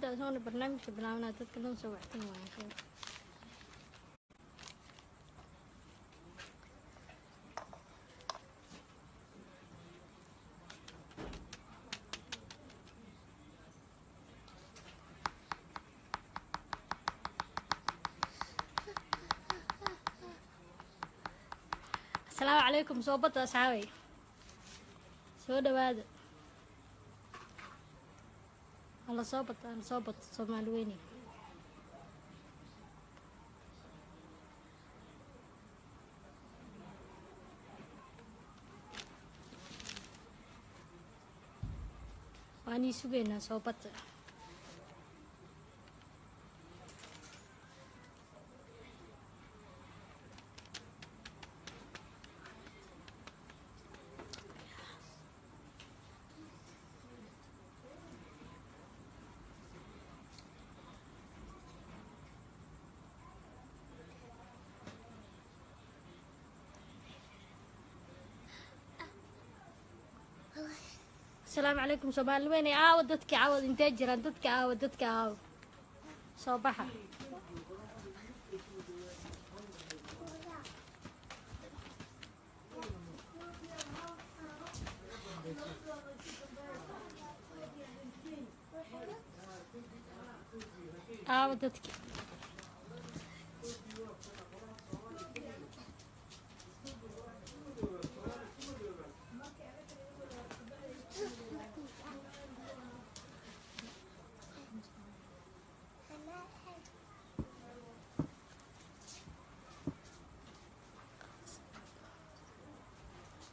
هذا هون برنامج برنامجنا تتكلم سوعتين يعني. السلام عليكم صوبت أصحابي سودة بعد الله صوبت أنا صوبت صومالويني وأني سبينا صوبت السلام عليكم صباح ويني عاود دتك عاود انتي جيران دتك عاود دتك عاود صباحا عاود دتك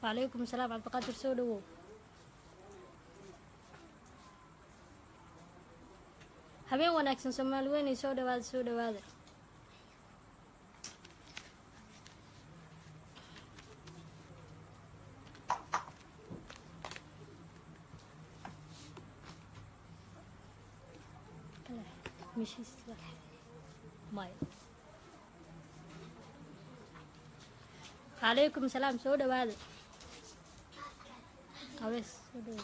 وعليكم السلام عبد القادر سودو هبين وناكسن سمال ويني سودو هذا مش يسلح ماي عليكم السلام سودو هذا أويس سودو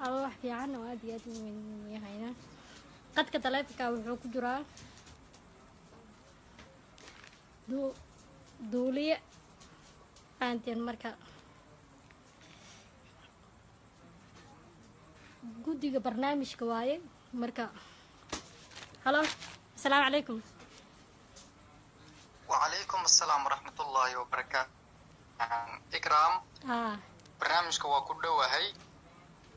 أروح في عنا وأدي من هنا قد كتلافك وحوك جرا دولي أنتي المركب قدي برنامج كواي مركب هلا السلام عليكم وعليكم السلام ورحمة الله وبركاته إكرام برنامج كوا كله وهي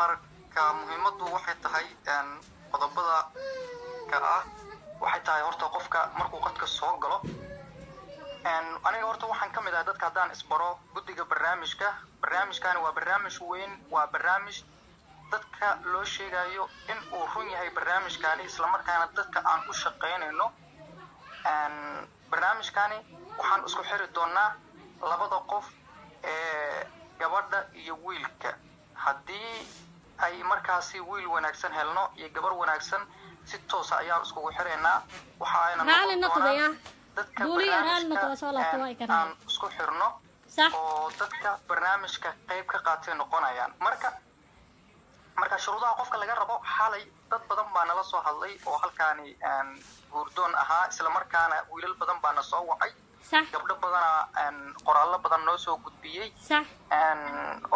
marka muhiimadu waxay tahay in qodobada ka ah waxay tahay horta qofka markuu qadka soo galo in aniga horta waxaan kamid ah dadka hadaan isbaro gudiga barnaamijkan waa barnaamij weyn waa barnaamij dadka loo sheegayo in uu run yahay barnaamijkan isla markaana dadka aan ku shaqeynayno in barnaamijkan waxaan isku xiri doonaa labada qof ee gabadha iyo wiilka haddii ay markaasi wiil wanaagsan helno iyo gabar wanaagsan si toos ah ayaan isku xirnaa waxa ayna dadka isku xirno oo dadka barnaamijka qayb ka qaatay noqonayaan marka shuruudaha qofka laga rabo xalay dad badan baa nala soo hadlay oo halkaani guurdoon ahaa isla markaana wiilal badan baa na soo wacay gabdho badan aan qoraal badan noo soo gudbiyay aan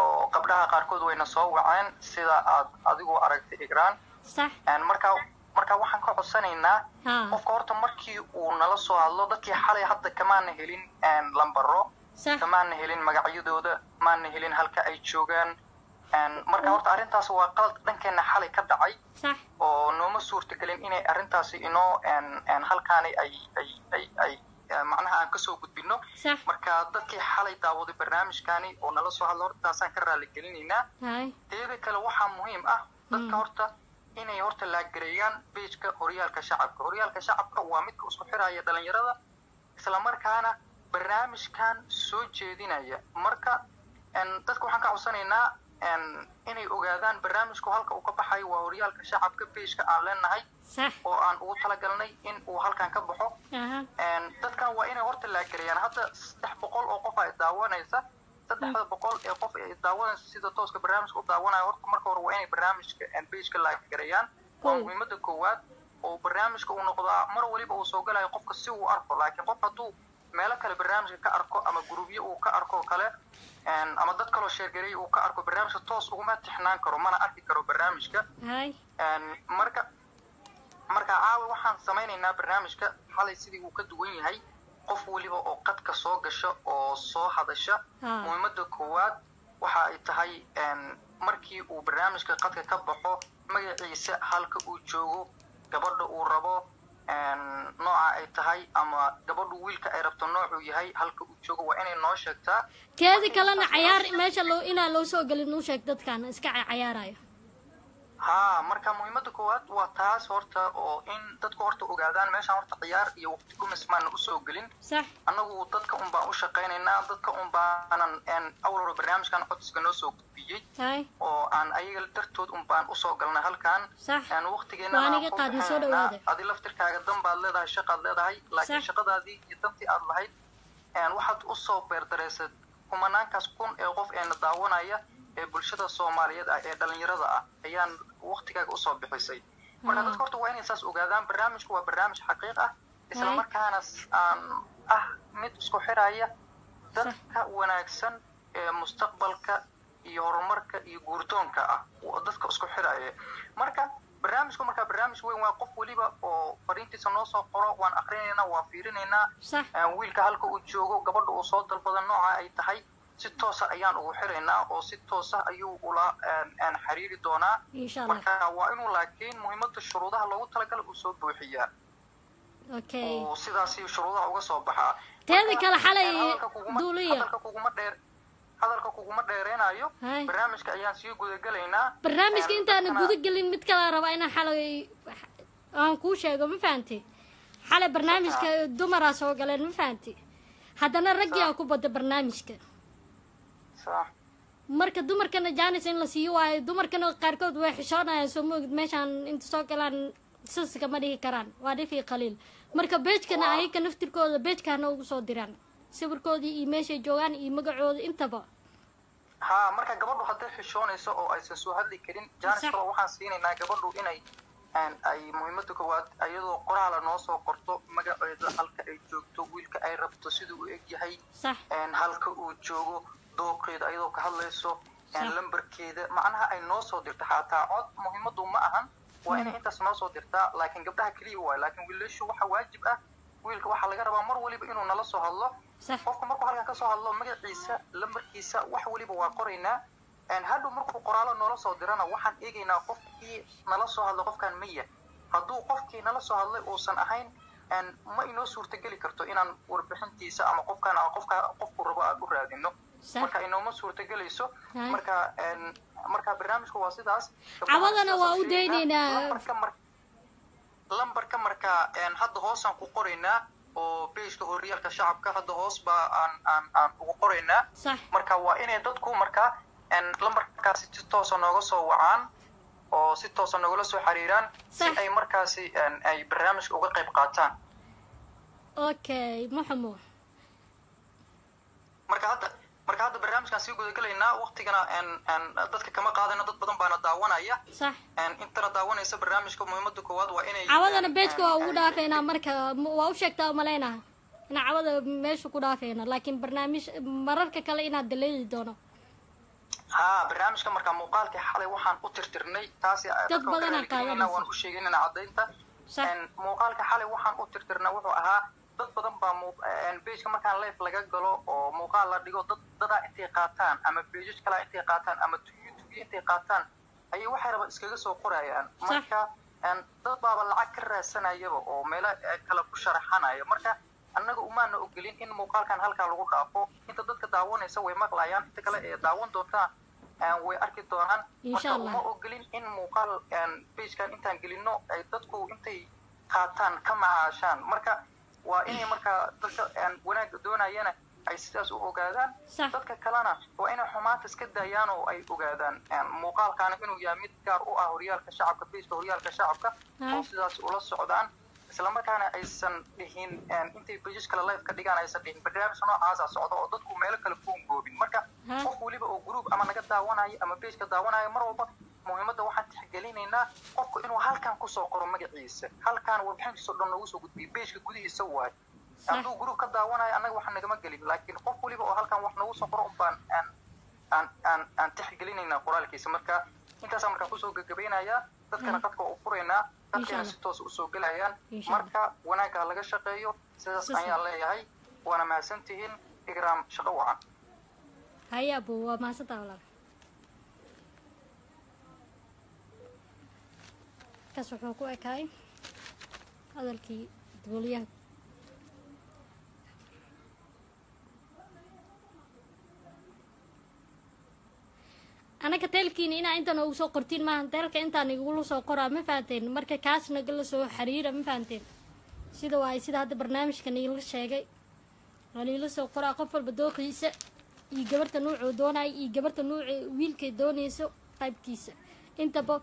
oo qabdhaha qaar kood wayna soo wacaan sida aad adigu aragtay igraan صح يعني marka waxaan ka codsanaynaa qofka horta markii uu nala soo hadlo dadkii xalay hadda kamaana helin lambaro kamaana helin magacyadooda maana helin halka ay joogan marka horta arintaas waa qalad dhankeena xalay ka dhacay oo nooma suurta galin inay arintaas inoo halkaan ay macnaha aan ka soo gudbino marka dadkii xalay daawaday barnaamijkaani oo nala soo hadlo hortaasaan ka raali gelinaynaa teeda kale waxa muhiim ah dadka horta inay horta la gareeyaan beejka horyaalka shacabka waa mid ku isku xiraaya dhalinyarada isla markaana barnaamijkan soo jeedinaya marka dadku waxaan ka codsanaynaa inay ogaadaan barnaamijku halka uu ka baxay waa horyaalka shacabka beejka aan leenahay oo aan ugu tala galnay in uu halkan ka baxo dadkan waa inay horta la gareeyaan hadda 300 oo qof ay daawanaysa 300 ee qof ee daawadan sida tooska barnaamijka u daawanaya horta marka hore waa inay barnaamijka and page-ka la gareeyaan oo muhiimada koowaad oo barnaamijka uu noqdo mar waliba uu soo galay qofka si uu arko laakiin qof haduu meelo kale barnaamijka ka arko ama group-yo uu ka arko kale ama dad kale oo share gareey uu ka arko barnaamijka toos ugu ma tixnaan karo mana arki karo barnaamijka marka caawa waxaan samaynaynaa barnaamijka xalay sidii uu ka duwan yahay qof waliba oo qadka soo gasho oo soo hadasha muhiimada koowaad waxa ay tahay markii uu barnaamijka qadka ka baxo magaciisa halka uu joogo gabadha uu rabo nooca ay tahay ama gabadhu wiilka ay rabto noocu yahay halka uu joogo waa inay noo sheegtaa keeda kalena ciyaar meesha inaa loo soo galin uu sheeg dadkan iska ciyaaraya marka muhiimada koowaad waa taas horta oo in dadku horta ogaadaan meesha horta ciyaar iyo waqti ku mismaan u soo galin anagu dadka un baa u shaqeynayna dadka un baanan awlaro barnaamijkan codsiga noo soo gudbiyay oo aan ayaga dartood un baan u soo galnay halkan aan waqtigeena aan ku qaadno adii laftirkaaga danbaad leedahay shaqaad leedahay laakiin shaqadaadii iyo dantii aad lahayd waxaad u soo beerdareysad kumanaankaas kun ee qof ee daawanaya ee bulshada Soomaaliyeed ee dhalinyarada ah ayaan waqtigaaga u soo bixisay marka dadku horta waa inay saas ogaadaan barnaamijku waa barnaamij xaqiiq ah isla markaana mid isku xiraaya dadka wanaagsan ee mustaqbalka iyo horumarka iyo guurdoonka ah dadka isku xiraaya marka barnaamij weyn waa qof waliba oo fariintiisa noo soo qoro waan aqrinaynaa waa fiirinaynaa wiilka halka uu joogo gabadha uu soo dalbadan nooca ay tahay si toosa ayaan ugu xiraynaa oo si toosa ayuu ula xiriiri doonaa marka waa inuu laakiin muhiimada shuruudaha loogu talagalay uu soo buuxiyaa oo sidaas iyo shuruudaha uga soo baxaa teeda kala xalay duuliya hadalka kuguma dheereenayo barnaamijka ayaan sii gudagalaynaa barnaamijka intaan gudagalin mid kala raba inaan xalay aan ku sheego ma fahanti xalay barnaamijka dumar soo galeen ma fahanti hadana rag yaa ku bada barnaamijka marka dumarkana jaanis in la siiyo ay dumarkana qaarkood way xishoonayaan soo moogid meeshan inta soo galaan sasaka ma dhigi karaan waa dhifii qaliil marka beejkana ay ka naftirkooda beejkana ugu soo diraan sawirkooda iyo meesha joogan iyo magacooda intaba marka gabadhu haddii xishoonayso oo ay soo hadli karin jaanis kala waxaan siinaynaa gabadhu inay ay muhiimada koowaad ayadoo qoraal noo soo qorto magaceeda halka ay joogto wiilka ay rabto sidoo uu egyahay halka uu joogo doqeeda ayadoo ka hadlayso lambarkeeda macnaha ay noo soo dirta xataa cod muhiimadu ma ahan waa in inta soo soo dirta laakiin gabdhaha kaliya waa laakiin wiilashu waxa waajib ah wiilka waxa laga rabaa mar waliba inuu nala soo hadlo qofka markuu halkan ka soo hadlo magaciisa lambarkiisa wax waliba waa qoraynaa haddu markuu qoraalo nala soo dirana waxaan eegaynaa qofkii nala soo hadlo qofkan miya hadduu qofkii nala soo hadlay uusan ahayn ma inoo suurtagali karto inaan warbixintiisa ama qofkan qofku rabo aad u raadino marka inoo suurtagelayso marka barnaamijku waa sidaas awadana waa u deeynayna lambarka marka hadda hoos aan ku qoraynaa oo page-ka horyaalka shacabka hadda hoos baa aan ugu qoraynaa marka waa inay dadku marka lambarkaasi si toos ah nooga soo wacaan oo si toos ah nagula soo xiriiraan si ay markaasi ay barnaamijka uga qayb qaataan okay muxuu marka hadda barnaamijkan sii gudagalaynaa waqtigana dadka kama qaadana dad badan baan daawanaya intana daawanaysa barnaamijka muhiimada koowaad waa inay cawadana beejka waa ugu dhaafayna marka waa u sheegtaa maleena in cawada meesha ku dhaafayna laakiin barnaamij mararka kale inaad daleeyay doono ها برنامج كمركا مقال كحالي وحن أطير ترني تاسي تقبلنا كأننا ونشيجيننا عدينته إن مقال كحالي وحن أطير ترنوه ها ضد بدن بمو إن بيج كم كان لايف لقى قالوا مقال لا ديجو ضد اعتقاداتان أما بيجش كلا اعتقاداتان أما تويتوي اعتقاداتان أي واحد رب إسكيس وقرأي مركا إن ضد باب العكر سنة يبقى أو ملا كلا بشرحنا يا مركا أنا أمان أقولين إن مقال كان هالك لقوا كأفو أنت ضد كداون يسوي مقلايان أنت كلا داون دوتا وأركي دوران إن شاء الله أقولين إن مقال إن بيج كان أنت أقولينه ضدكو أنت قاتان كم عشان مركا وإني مركا ضد إن ونا دونا ينا عيساس وأجادان ضد ككلنا وإنه حمات سكدة يانو أي أجادان إن مقال كان إنه يميت كارو أهريال كشعب كبيج أهريال كشعب كعيساس ولا السعودان سلام كان أيضاً بهين أنت بيجيش كلا لايف كديجان أيضاً بهين برنامج صنع عازة صعدة عضتكم مالك الفون جوبين مركا وفولي بقى جروب أما نجد دعوانا أما بيج كدعوانا مرة مهمة دواحد حجلين هنا قف إنه هل كان كوسا قرر مجلس هل كان وبحين صدر نوسو بيج كجوده يسوي عندو جروب كدعوانا أنا وحنا نجمع جلين لكن قفولي بقى هل كان وحنا نوسو قرر أبان أن تحجلين هنا قرالك يسمركا أنت سامركا كوسو جبينا يا تذكر قطع أفورنا إن شاء الله مركا وناك على الشقيو سيسعي الله يهي وانا ما سنتهن إجرام شقوعا هيا أبو ما ستاولا كسوحوكو أكاي هذا الكي دوليا أنا كتلكين إن أنت نوصل قرتين ما هنتلك أنت نقول صو قرا مفانتين مركب كاس نقول صو حريرة مفانتين سيدا واي سيدا هذا برنامج كان يقول شيء قليل صو قرا قفل بدو قيسة يجبرت نوع ودونا يجبرت نوع ويل كدوني صو طيب كيسة أنت بق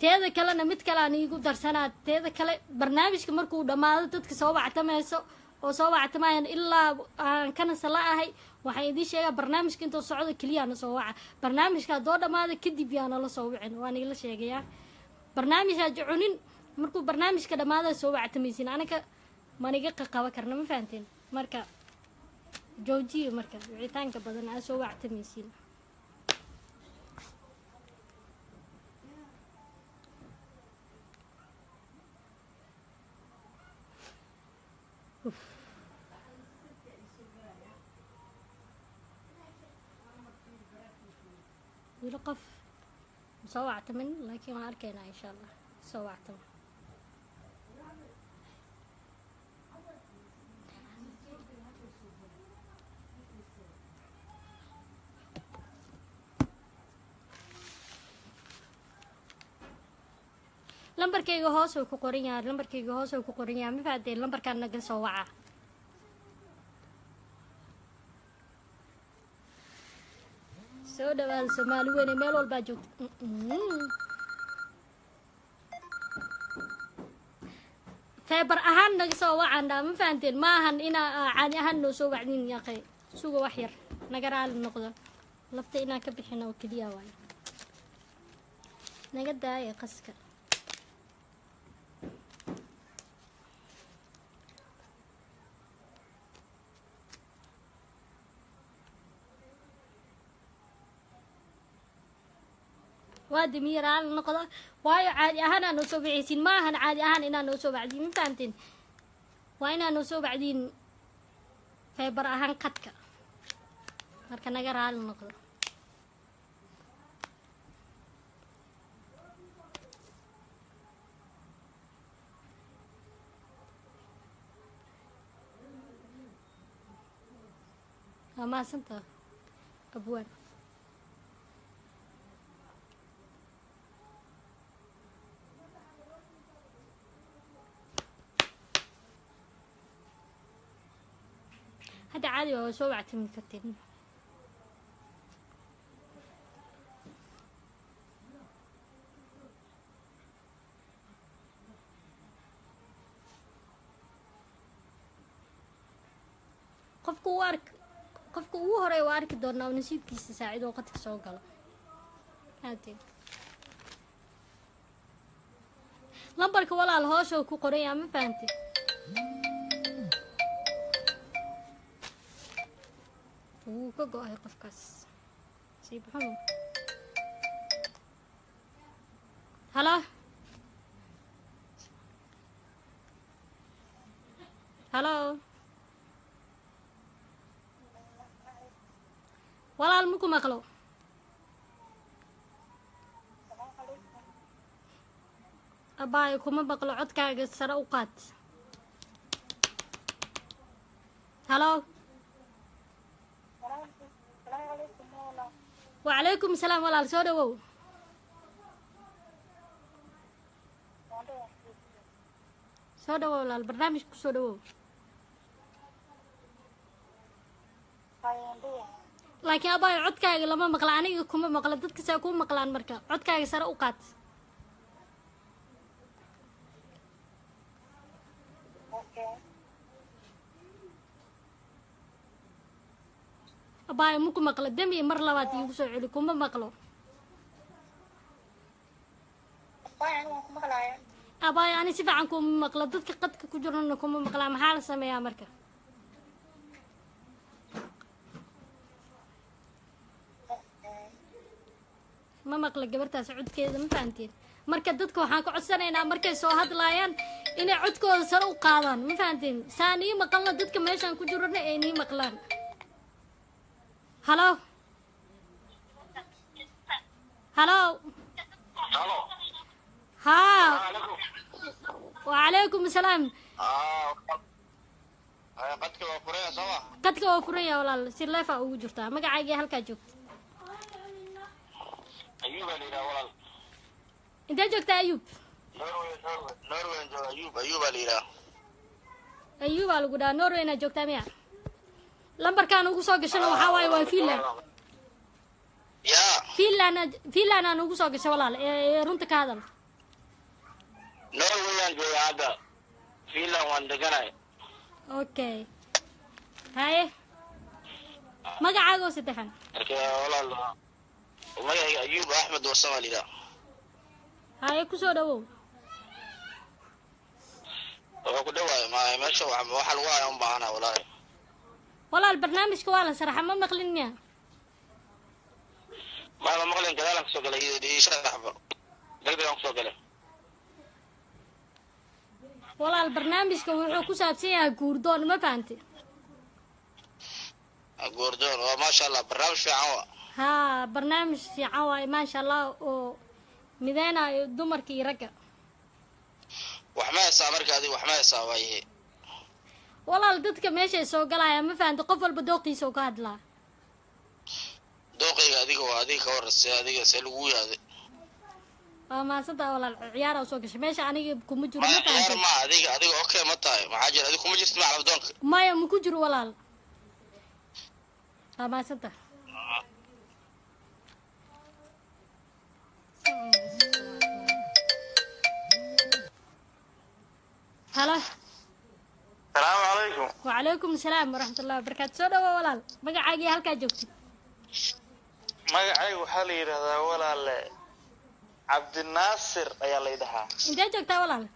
تهذا كلا نمت كلا نيجود درسنا تهذا كلا برنامج كمركو دماغ تدك صو بعتمه صو وصو بعتمه إلا كان سلاء هاي وحيدي شيء برنامج كنتو صعود كليان صوعة برنامج كدودا ما هذا كدي بيان الله صوعين وأنا يلا شيء جيا برنامج هجعونين مركو برنامج كده ما هذا صوعة تميسين أنا ك ما نجيك قوة كرنا ما فهمتين مركا جوجي مركا عيتان كبدنا صوعة تميسين يلقف صوعت من لكن ما أركينا إن شاء الله صوعت من لمبركي هوس وكوكوريا لمبركي هوس وكوكوريا مفاتيح لمبركان نقل صوعة سو دوال سمال وين ميل والباجوت فبر أهان نقصوا وعنا مفانتين ما هن إنا عادي هن نسوا وعدين يا أخي سوق وحير نقرأ على النقطة لفتينا كبحنا وكليا واي نقدها يا قسكر وادي ميران نقض واي عادي أهنا نسوب عيسين ما هن عادي أهنا إنا نسوب عدين فهمتين وإنا نسوب عدين فيبر أهن قدك مركنا جرى النقض ما سنت أبوان هذا عادي وسوء بعتمد كتير. قفكو وهري وارك دورنا ونسيب كيس ساعد وقتك سوقله. هاتين. لمبرك ولا الهوش وكو قرية ما فهمتي. وكوكو هاي قفكاس نصيب حلو. هلا هلا ولا المكو مقلو. أباي كوما بقلو عد كاعة سر أوقات. هلا وعليكم السلام ولا السوداء وو. سوداء ولا البرنامج كسوداء وو. لكن أباي عد كاعة لما مقلاني كوما مقلدت كساكون مقلان مركب عد كاعة سر أوقات. أباي مكو مقلة دمي مر لواتي يوسع عليكم بمقلة. أباي أنا مكو مقلة يعني. أباي أنا سيف عنكم مقلة ضدك قد كجرنا إنكم مقلة محال سمية أمريكا. ما مقلة جبرتها سعود كذا مفانتين. مركز ضدك وحناك عصرنا هنا مركز سواد لاين إن عدكوا سروا قاضن مفانتين. ثاني مقلة ضدك ماشان عن كجرنا إني مقلان. هلو هلو هلو ها وعليكم السلام. قدك وفرية سوا قدك وفرية ولا سير ليفا أو جرتها ما قاعد يجي هالك جوك أيوب لينا ولا أنت جوك تا أيوب نوروين جو أيوب لينا أيوب على قدام نوروين جوك تا ميا لمبر كانوا قصوا قشنا وحواي وفيلا فيلا أنا نقصوا قش ولا لا رنتك هذا نورويان جوا هذا فيلا واندقناي أوكي هاي ما قاعد أقول ستحن ولا لا وما أيوب أحمد والصمالي لا هاي قصوا دو وقدوا ما شو عم وحلوة يوم بعنا ولا والله البرنامج كوالا صراحة ما مقلني ما مقلن كذا لك سوق له دي شرح دقيقة سوق له والله البرنامج كوحو كسابسيها غوردون ما فهمتي غوردون ما شاء الله برنامج في عوا ها برنامج في عوا ما شاء الله ميدانا دمركي رجع وحماية سامرك هذه وحماية ساويه والله لقدك ماشي سوق لا يا ما فهمت قفل بدوقي سوق هادلا دوقي هذيك وهذيك ورس هذيك سلوي هذي ما صدق والله العيار وسوق ماشي أنا بكون مجرو ما فهمت ما هذيك أوكي ما طاي ما عاجل هذيك كون مجرو اسمع على بدونك ما يوم كجرو والله ما صدق هلا السلام عليكم. وعليكم السلام ورحمة الله وبركاته. سودا ولا لا. ما قاعد يجي هالك جوكتي. ما قاعد وحالي هذا ولا لا. عبد الناصر يا الله يدها. إنت جوكتي ولا لا.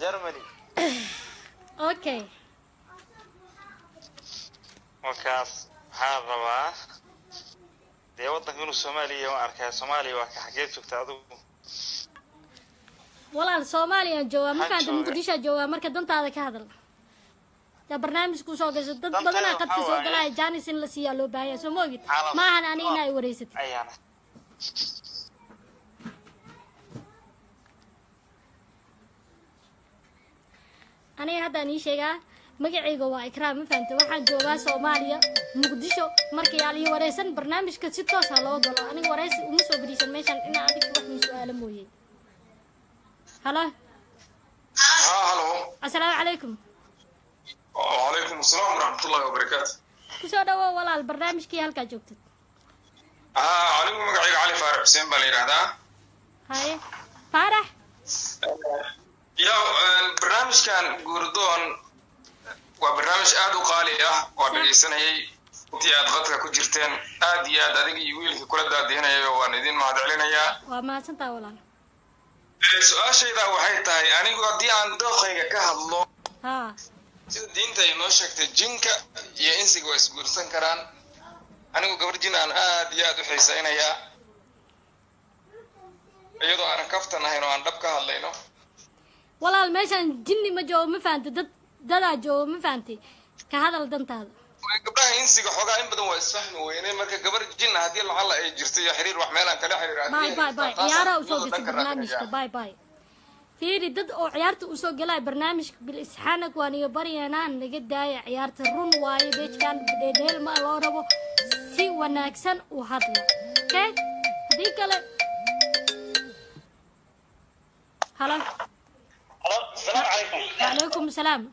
جرمني. أوكي. وكاس هذا ما. ده وطنك من الصومالي يوم أركان الصومالي وكحكيت جوكتي عدو. والله الصومالي جوا ما كانت مقدشة جوا مركز دنت هذا كهذا يا برنامج كوسوق جد بدنا قد كوسوق لا جانس إلا سيالو بهاي سموجت ما هن أنا هنا يوريست أنا هذا نيشة مقعي جوا إكرام فأنت واحد جوا صوماليا مقدشة مركز عليه وريسن برنامج كتشتوس هلا جلا أنا وريس ومسوا بريسن مشان أنا عندي كم سؤال موجي هلا هلا السلام عليكم. وعليكم السلام ورحمة الله وبركاته. كسر دوا ولا البرنامج كي هلك جوكت. عليكم مقعد علي فارح حسين باليرة هذا. هاي فارح. يا البرنامج كان جوردون وبرنامج آدو قالية وبالإنسان هي تي أضغطك كجرتين آديا دادقي يويل كل داد هنا يا واندين ما دعلنا يا. وما سنتا ولا. سؤالي إذا وحيت هاي أنا قاعدي عن دوقي كهالله. ها. تدين تاي نوشك تجينك يا إنسي قوي سقولسن كران أنا وجبرجين أنا آد يا دو حسين يا أيضا أنا كفتنا هنا عن دبكة هاللينا والله المشان جني ما جو مفانتي دلا جو مفانتي كهذا الدنت هذا قبلها إنسي كحوجا إن بدو يسفحن ويني مركب جبرجين هذه العلا يجرسي حرير وحملان كلا حرير باي باي باي يا را وصوت البرنامج باي باي فيري ضد أو عيارته وسوق جلاي برنامج بالإسحانك وأنا بريانان لقد داي عيارته رون واي بيش كان بديل ما الله ربو سي وناكسن وحضله كه هديك له هلا هلا السلام عليكم وعليكم السلام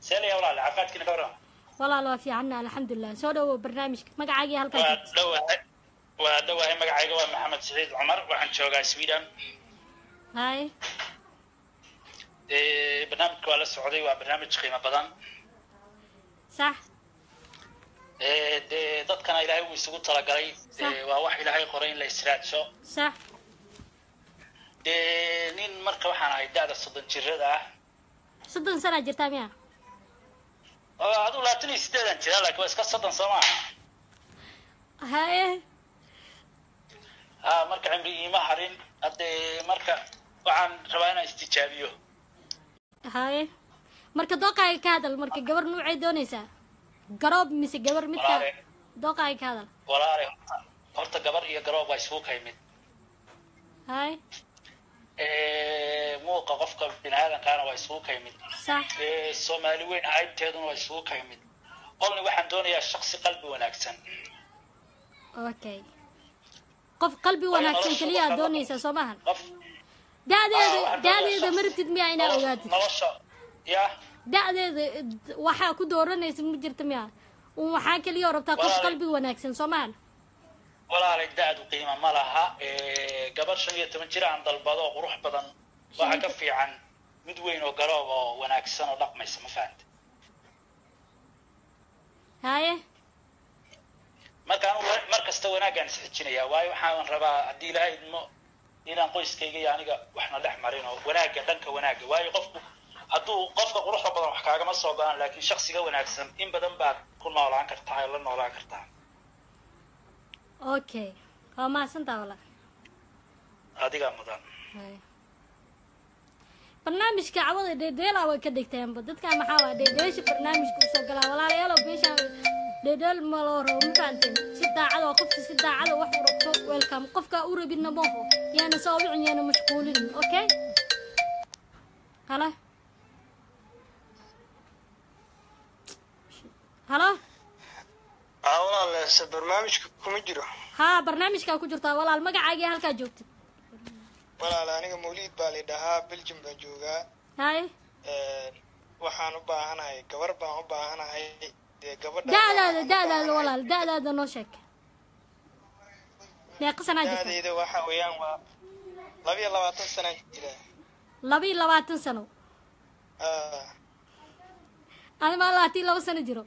سالي يا ولاد عقاد كنا برا والله الله في عنا الحمد لله سودو برنامج ما قاعي هالكلام ودوه ما قاعي جوا محمد سعيد عمر وعند شوقة سويدان هاي برنامج كوالا السعودي وبرنامج قيمة بدن صح ضد كان إلهي ويسقط طلع قري وواحد إلهي قرين لإسرائيل شو صح نين مركب حنا يدعى الصدن جردة صدن سنة جرتها مياه هذول لا تني سدة أنت لا لك بس كصدن سماع هاي مركب عمري ما حرين أدي مركب وعن رواينا استجابيو هاي مركب دوقة هذا المركب جبر نوع دونيسا قراب مس جبر متى دوقة هذا ولا أعرف هرت جبر هي قراب ويسوق هاي مت هاي مو قفقة بنهاية كان ويسوق هاي مت صح الصوماليين عيب تيدون ويسوق هاي مت قلنا واحد دوني الشخص قلبي وناكسن أوكي قف قلبي وناكسن كليا دونيسا صباحا دادي مرتد ميعنا أولادي يا دعدي وحا كدورنا اسم جرتميا وحا كليا ربطا قف قلبي وناكسن صومال ولا عليك دعد وقيمة ما لها قبل شنية تمنجرة عند البضاء وروح بدن وحا كفي عن مدوين وقرابة وناكسن ولقمة اسم فاند هاي مركز توناك عن سحجينيا واي وحا ونربا عدي لها إلا نقويس كيجي يعني وحنا لحمرين وناك دنك وناك واي قفكو هادو قفكا قروحدا بدن wax kaaga ma soo baahan laakiin shakhsiga wanaagsan in badan baad ku noolaan kartaa ay la noolaan kartaa okay waa maasantaa wala adiga mudan barnaamijka cawada dheedeel ah way ka dhigteen dadka maxaa waa dheedeesh barnaamijku soo galaa walaalayaal beesha dheedeel ma loo roontaantin si daacad oo qofka si daacad wax u rabto welcome qofka u rabidna booho yaana soo wicin yaana mashquulin okay hala هلا والله برنامجك كمجرو ها برنامجك كجرتا والله المقعاقي هالكا جوجت والله أنا موليد بالي دها بلجم بجوجا هاي وحانو باهنا هاي قبر باهو باهنا هاي قبر دا والله دا نوشك لا قصنا جرتا دا وحا ويان و لبي لواتن سنة جرا لبي لواتن سنة أنا ما لاتي لو سنة جرو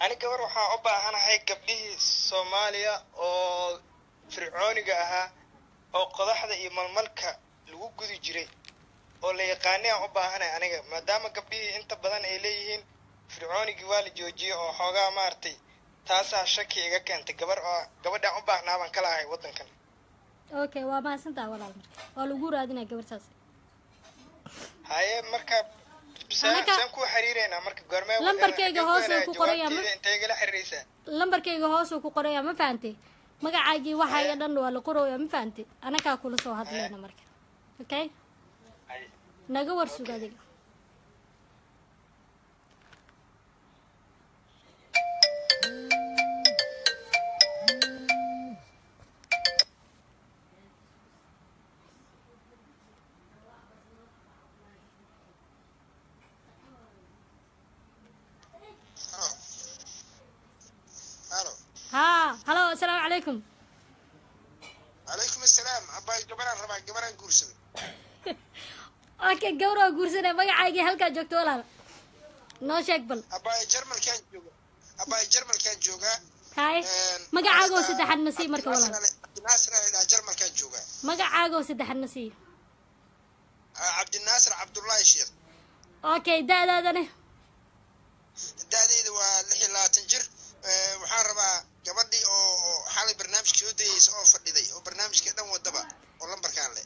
أنا كبر وحا أبا أنا هاي قبله الصومالية أو فرعوني جاها أو قضاح ذا إيمان الملكة الوجود الجري أو ليقانع أبا أنا ما دام قبله أنت بدن إليهن فرعوني جوال جوجي أو حاجة مارتي تاسع شكي إذا كنت قبر دا أبا أنا من كلا هاي وطن كان أوكي وما سنتا ولا الوجود هذين قبر ساس هاي مركب سامكو حريرينا مركب قرمه لمبركيغا هوسو كو قريا لمبركيغا هوسو كو قريا ما فهمتي مغاعاغي waxa ay dhan waa la qorooya ma fahanti anaka kula soo hadlayna marka okay naga war sugaadiga I don't know. الله السلام عليكم. عليكم السلام. أباي جبران ربع جبران كورسن. أكيد جورا كورسن ما يعجي هلك جوكت ولا لا شكبل. أباي جرمن كان جوجا. أباي جرمن كان جوجا. هاي. ما يعجوا سد حد مسي مركب ولا. ناصر إلى جرمن كان جوجا. ما يعجوا سد حد مسي. عبد الناصر عبد الله الشيخ. أوكي ده نه. ده والحين لا تنجر. وحاربا جبدي أو حالي برنامج كيودي سأوفر لدي أو برنامج كده مودبا ولم بركان لي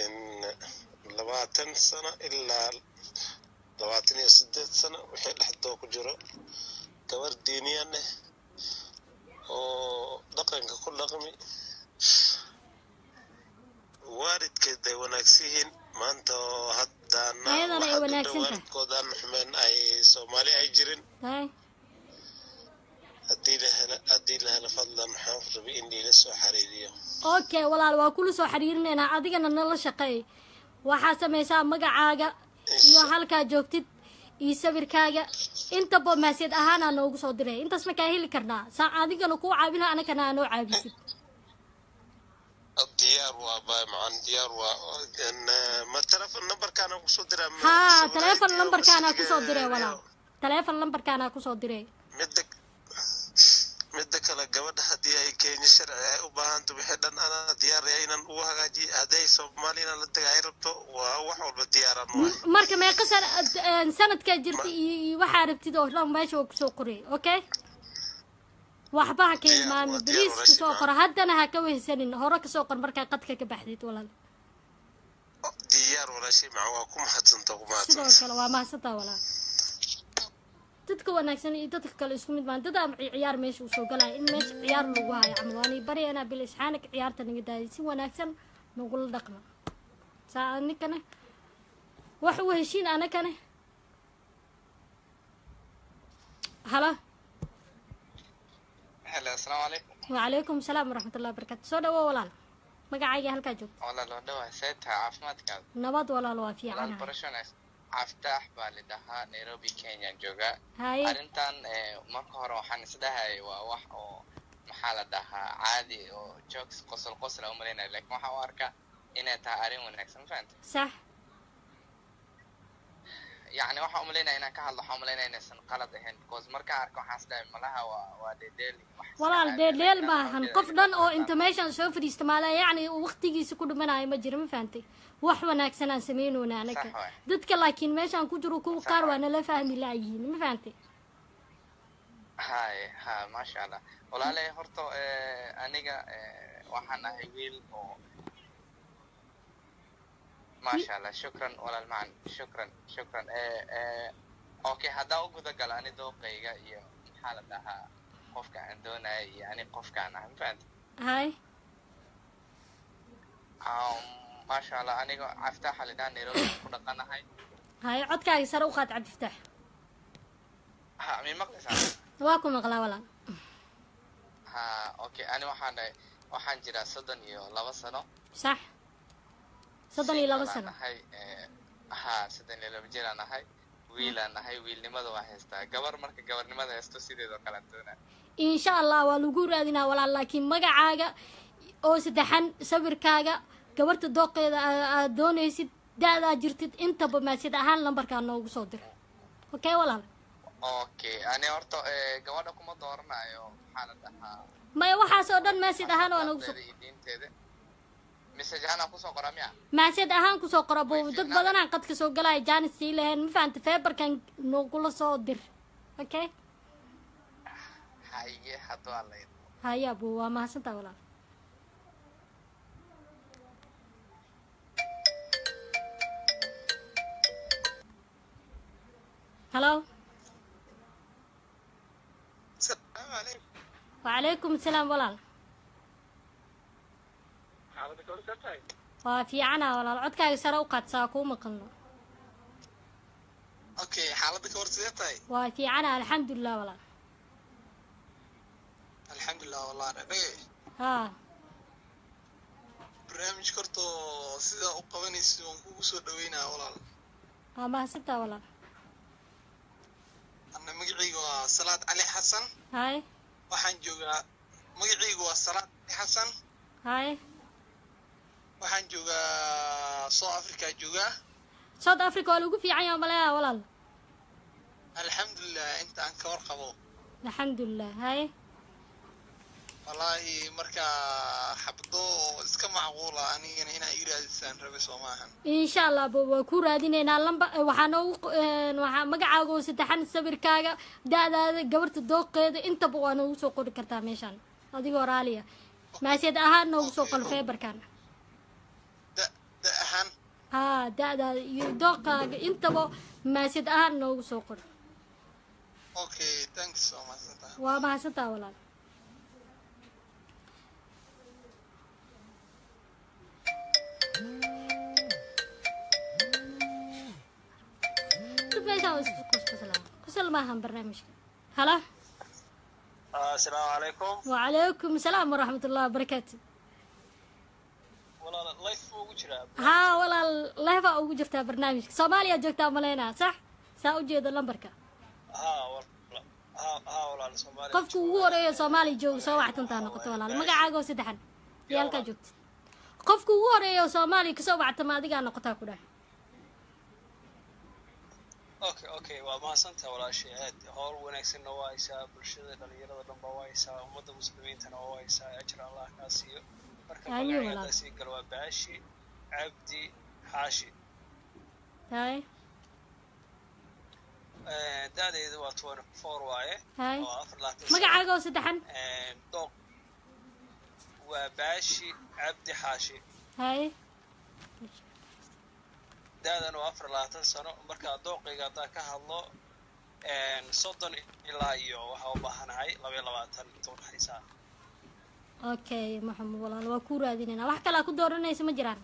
ان 20 سنه الا 26 سنة وحيل حدوه كجرا كبر دينيانه ودقن ككل رقمي وارد كده وناكسيهن ما انتو هدانا وحدو واردكودان حمين اي سومالي اي جرين أديلها لفضل محافظ بإني لسو حريرية اوكي والله وكل سو حريرنا انا عاديقنا نلا شقي وحاسم يسام مقعاقا يا هالكا جوكتيد يسافر كاجا أنت بو مسجد أهانا نوجو صدري أنت اسمك أهلي كرنا ساعدي كانوا كوا عابينها أنا كنا نوع عابسيد الديار وابا مع الديار وإن ما تلفون نمبر كانوا كصدري ها تلفون نمبر كانوا كصدري ولا تلفون نمبر كانوا كصدري مدك midda kale gabadha haddii ay Kenya sharci ay u baahan tahay xidhan ana diyaar yahay inaan u hagaajiyo haday Soomaaliina la tagay rabto waa wax walba diyaaran waa marka meeqa sanadka jirtay iyo waxa rabtid oo la meesha ku soo qoray okay waxba ka iimaan bariis ku soo qor haddana ha ka wehsanin hore ka soo qor marka qadka ka baxdid walaal diyaar walaashay macaa ku mahadsanto ku mahadsanto sidoo kale waa mahadsanto walaal dadka wanaagsan iyo dadka kale isku mid baan dad aan ciyaar meesha u soo galay in meesha ciyaar lagu hayo amwaani bari ana bil isxaanka ciyaarta naga daayay si wanaagsan nagu la dhaqmo saanikana wax u heshiin anakana hala hala assalaamu alaykum wa alaykum salaam warahmatullahi wabarakatuh soo dhawo walaal magacayga halka joog walaal oo dhawaay sayta caafimaadka nabad walaal waa fiican أفتح بالدها نيروبي كينيا جوجا. أرنتان مكهر وحنسدها ووح ومحل دها عادي وجوكس قصر قصر عمرنا لك ما حوارك إن تعارين ونكسم فانت. صح. يعني وح عمرنا إن كهل حملنا إن سنقلد هن كوز مركع أركو حسدا ملها وديل. والله ديل ما هنقفنا أو أنت ماشان شوف الاستمالة يعني وقت يجي سكود مناي مجرم فانتي. wax wanaagsan aan sameeyno anaga dadka laakiin meeshaan ku jiro kuwa qaar waana la fahmi laayiin ma fahamtay ha ma sha Allah walaalahay horto aniga waxaan ahay wiil oo ma sha Allah shukran walaal maan shukran okay hada ugu dagalaani doqayga iyo xaaladaha qofka aan doonayo yani qofka aan fahamtay ما شاء الله أنا عفتاح اللي دان نيروبي كنا قنا هاي عد كاي سر وخات عبد فتح ها مين مقلس واكم مقلا ولا ها أوكي أنا وحن جرا صدني لبسنا صح صدني لبسنا هاي ها صدني لبجرا أنا هاي ويل أنا هاي ويل نماذج واحدة جبر مرك جبر نماذج استوسيري ذو كلامتنا إن شاء الله والوجور هذينا ولا لكن ما جاء أو سدحن صبر كاجا gabarta doqeeda aad doonaysid daada jirtid inta ma sida ahaan lambarka noogu soo dir okay walaal okay ani horta gabadha kuma dooranayo xaaladaha may waxa soo dhan ma sida ahaan oo noogu soo message ahaan ku soo qoramiya ma sida ahaan ku soo qorabo dad badan aan qad ka soo galay jaanis si lahayn ma faanta feebarkan noogu la soo dir okay haye hadoo allay haye buu waa ma santa walaal Hello. Assalamualaikum. Waalaikumsalam walal. Halo dikol katay. Waa fiicana walal codkaaga sare u qaad saa ku maqalno. Okay, xaaladda ka warsidee tahay? Waa fiicana alxamdulillah walal. Alxamdulillah walal. Ha. Barnaamij korto sida u qabanayso aan kugu soo dhaweynaa walal. Ha ma sita walal. أنا مقيقي وصلاة علي حسن. هاي. وحنجوا مقيقي وصلاة علي حسن. هاي. وحنجوا صوت أفريقيا جوا. صوت أفريقيا لو في عيان بلا ولا. الحمد لله أنت أنك ورقبو. الحمد لله هاي. والله مركا حبضو إسكم معقولة أني هنا إيراد سان ربيس وماهن. إن شاء الله بوكورة دينا نعلم وحنو ما جاءوا ستحن السبر كاجا دا جبرت الدوق أنت بوانو سوق الكرتاميشان هذه ورالية ما سيد أهان نو سوق الفيبر كان. دا أهان. ها دا يدوق أنت بو ما سيد أهان نو سوق. أوكي thanks وما سنتا. وما سنتا ولا. هلا السلام عليكم وعليكم السلام ورحمة الله وبركاته والله الله يفوق وجهك ها والله الله يفوق وجهك برنامجك صوماليا جوجتا ملينا صح ساوجيد اللمبركا ها والله ها والله صوماليا قفكو ووري صومالي جوج سو وعدتنتا نقطه والله مغعاغو سدخان يالكا جوجت قفكو ووري صومالي كسو وعدتما اديغا نقطه كو Okay. Well, mahadsantahay walaashay aad hawl wanaagsan oo aysaa bulshada dhalinyarada dhanba oo aysaa ummadda muslimiintana oo aysaa ajr Allah ka siiyo marka walaashay si galwa baashi abdi haashi hay daadayda waa 24 waaye oo afar laatan magacaaga oo saddexan doq waa baashi abdi haashi hay دادن وافر لاتن سنة مركا دوقيقة داكا هالو صدن إلايو وحاو باهنهاي لابي لباتن تون حيسان اوكي محمد والان وكورا دينينا واحكا لاكو دورنا يسمى جرار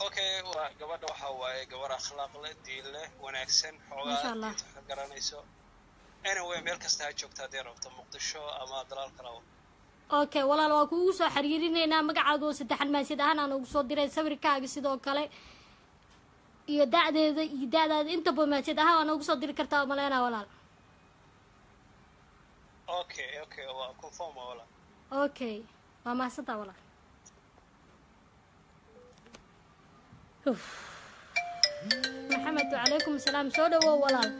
اوكي وقبادو حواي قبار أخلاق لي ديل لي وناكسن حوغا تحقران يسو انا وي ميلكستها جوكتا ديرو تمقدشو اما دلال كلاو اوكي والله waa kugu soo xiriirinayna magacaaga oo saddexan maasida ahaan aan ugu soo diray sawirkaaga sidoo kale iyo daacdeeda iyo daacdeeda inta buu maasida ahaan aan ugu soo dir kartaa maleena walaal okay waa confirm walaal okay waa maasida walaal maxamed waaleykum salaam soo dhawow walaal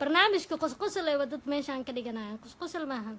barnaamijka qosqos leh wad dad meeshaan ka dhiganaayaan qosqos maahan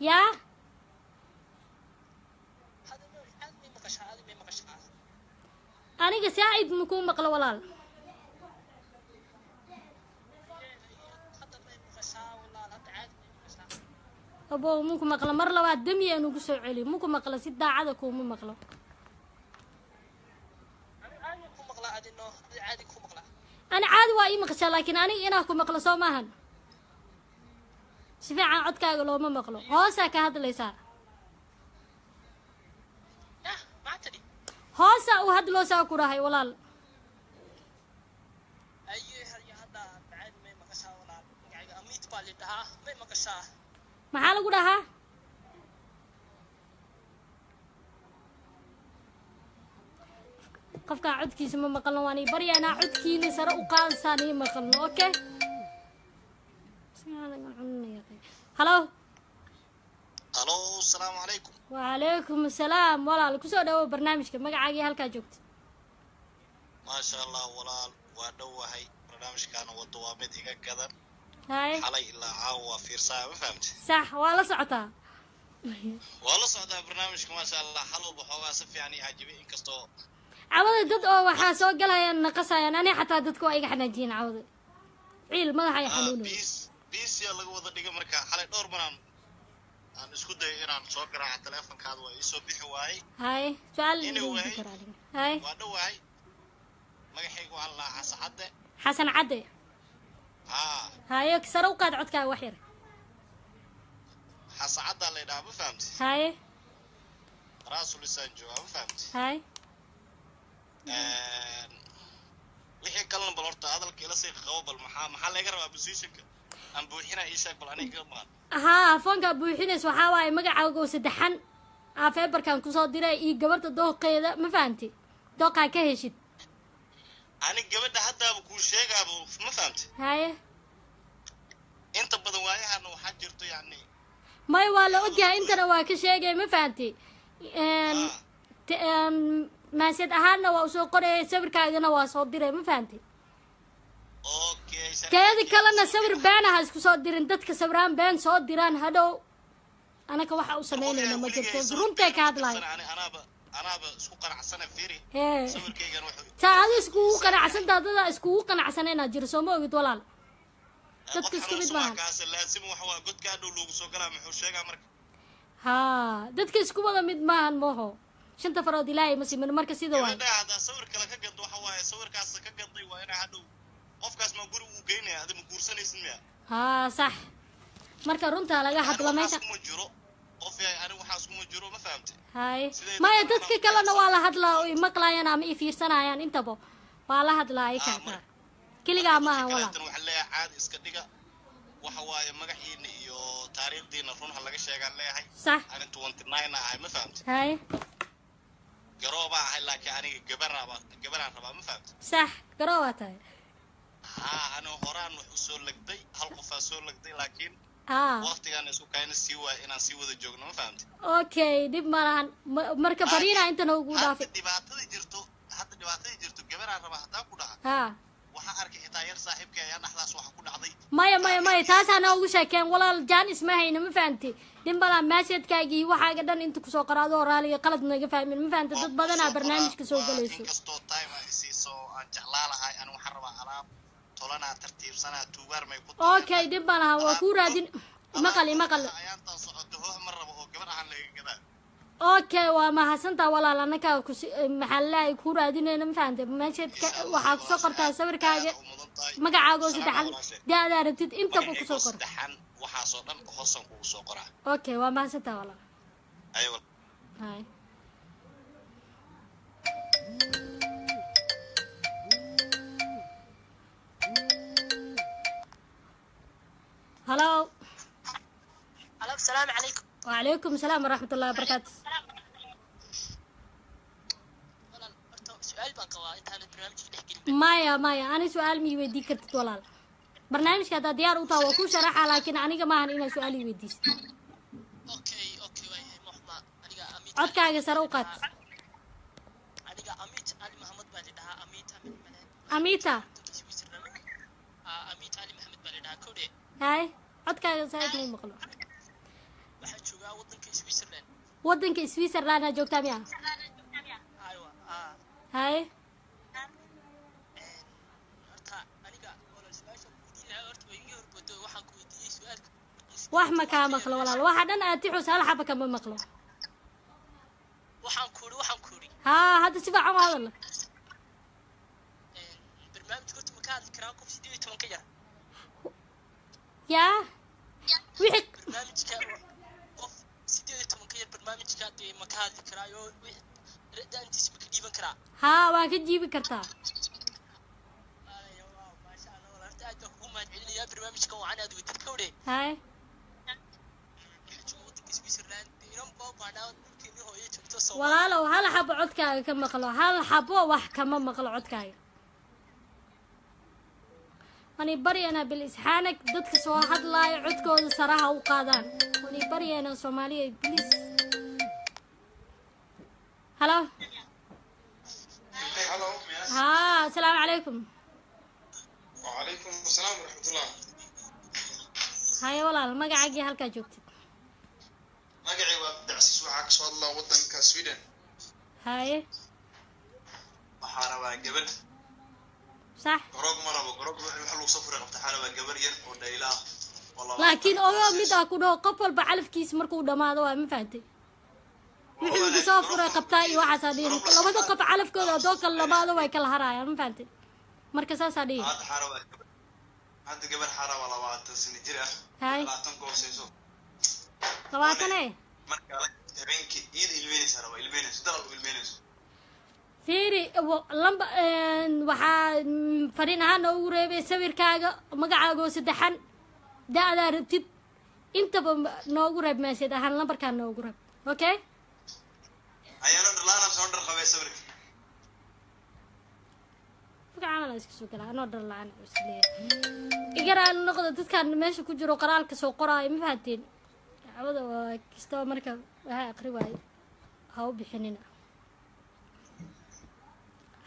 يا أنا ساعد مكون مقلة ولال أبو مكون مقلة مرة لو الدمية نقصوا عليه مكون مقلة سدة عادك ومو مقلة أنا عاد وأي مقشة لكن أنا أكون مقلة سو ماهن سيفي عن عدكاغا لو ما مقلو هوسا كهادليسا لا ما تدري هوسا وهادلوسا كوراهي ولال ايوه يا هذا بعد ما مقشا ولال يعني اميت بالدها ما مقشا ما لو دها قفكا عدكيس ما مقلن واني بري انا عدكيني سرا وقانساني مقلن اوكي هلو هلو السلام عليكم وعليكم السلام والله كسو دو برنامجك مقعاقي هالكا جوكت ما شاء الله والله وادو هاي برنامجك انا والدوامتي كذا هاي حالي إلا عاوة فيرساها ما فهمت صح والله صعتها والله صعتها برنامجك ما شاء الله حلو بحوها سف يعني عجبين انكستو عوضي دد او وحا سوق لها نقصها يعني انا حتى ددكو ايقا حناجين عوضي عيل ماذا حي حنونو بيس يا لغو ذا ديجا مركا حالي دور منام أنا اسكت ده إيران صقر على تلفون كادوا يسوي بحواي هاي سؤال إني هاي وادواي ما يحيقوا على حسن عدي هاي أكثر وقاد عد كا وحير حسن عدي اللي ده بفهمت هاي راسه لسان جوا بفهمت هاي وحير كلام بلورت هذا الكلاس يخوب المحام محل يقرب بسيشك أبو حنا إيشاك بالأني كمان. ها فانك أبو حنا سوحاوي مقعد جو سدحن. عفبر كان كصادرة يجبرت الضوء قيادة ما فهمتي. ضوء كهشيت. أنا جبرت حتى أبو كوشيك أبو ما فهمت. هاي. أنت بدوائها إنه حجرت يعني. ما يوالله أوديها أنت رواك شيء ما فهمتي. ما سيد أهلنا وأسوقنا سبر كأجنا وصادرة ما فهمتي. كذا كلنا سبر بان هاسكو صادرين دتك سبران بان صادران هادو أنا كواحد أوصلين أنا ما جبت رونتك هادلاي أنا بسوق أنا عسنا فيري سبر كي جنوح تعال سكوك أنا عسنا ده سكوك أنا عسنا أنا جرسومه ويتولال دتك سكوت ما لازم وحوا قد كانوا لو سوق أنا محوشة عمرك ها دتك سكوت ما مدمان ما هو شنت فرادي لاي مسي من مركز يدوي هذا سبر كلا كجد وحوا سبر كاس كجد وأنا هادو qofkaas ma gurigu u geynayaa adigu guursanaysid miya ha sax marka runta laga hadlo meesha ma jiro ما يدك كلنا والله هدلا مقلايا نام في سنة يعني انتبه والله هدلا أي كذا كل جا ما والله. صح. هاي. جروبا هلا كأني جبران ربع مفهمت. صح جروباتي. أنا هران وحصول لك دي هالقفصول لك دي لكن. وقتي أنا سو كأني سوى إن سوى ذي جوجنا مفهمت. أوكي دي مران مركب فرينا أنت نوجود في. حتى دبعتي جرتو جبران ربع هذا كلها. وحأرك إتاير صاحبك يا نحلاس وحكون عضيت. ما تاس أنا وش كان والله الجانس ما هينا مفهمتي. دمبلا ماشيت كاجي وحاجة ده أنت كسوق رادو ورالي قلد من جفاء من مفهمت ضد بدنا برنامج كسوق جلسي. إنكستو تايم إسيسو أنجلالة هاي أنا وحرب على طولنا ترتيب سنة توبر ما يكون. أوكي دمبلا هو كورة دين مقل. أوكي وما حسنت ولا لأنك كوس محلة يكورة دين أنا مفهمت ماشيت كا وحكسوق ركاز سبر كاجي ما كعاجوز دحن ده ربتت إمتى كسوق وحصلنا خصنا وسقرا. أوكي وما ستة والله. أيوة. هاي. هلو. هلو السلام عليكم. وعليكم السلام ورحمة الله وبركاته. سؤال بقى أنت هذا البرنامج تحكي. مايا أنا سؤال مي ودي كرت ولا. برنامج هذا ديار وطاوكو شرحها لكن أنا ما هنينا سؤالي وديس. أوكي وياي محمد أنا أميت. عد كأجي سروقت. أنا أميت علي محمد بالدها أميتا. أميت علي محمد بالدها كودي. هاي عد كأجي سايد مين مقلوب. واحد شو قال ودن كسويسرلاند هجوك تاميا. أيوة هاي. وحما كام مخلو ولا الواحد أنا أتيح وسهل حبة كم مخلو. وحنكوري. هذا سبع عمر الله. برنامج كنت مكان كراكم سيدي تونكيا. يا. ويحك. برنامج كا وف سيدي تونكيا برنامج كا دي مكان كرايو ويح ردا أنت اسمك دي بكرا. واكد دي بكرتا. يا الله ما شاء الله والله ردا أنت هم عندي يا برنامج كا وعنا دوي تكوري. هاي. ولا لو هل حب عدكاية كم خلو هل حبوا وح كم مخلو عدكاية أنا بري أنا بالإسحانك ضدك سوا حد لا يعدكوا صراحة وقادان أنا بري أنا سومالية بليز هلا السلام عليكم وعليكم السلام ورحمة الله هاي ولا المجا عجي هل كجوبت مجاعي وابدعسيس وحاكس والله وطنك سويدن هاي وحاربا جبل صح قروق مرابا قروق وحلو صفر قفت حاربا جبريا ولا إله والله لكن أول ميدا كده قفل بعلف كيس مركو دماء دواء مفهمتي وحلو صفر قبتاي وحسادين لما تقف علف كده دوك اللبا دواء كالهرايا مفهمتي مركزها سادين هاد حاربا جبل هاد جبل حاربا والله وعد سنجرة هاي لا تنقو سيسو طبعاً فيري لمبا وحا فرينها نوري بسوير كاغا مقعاقو سدحان دا ربتد انت نوغرب ما سدحان لمبر كان نوغرب اوكي؟ ايانا درلانا بسوندر خوي سويرك عمل اسكسو كلا انا درلانا بسليه اقرأ النقطة تتكان ماشي كجرو قرالك سو قراي مفهدين عوضة كستوى مركب ها أقربائي هاو بحننا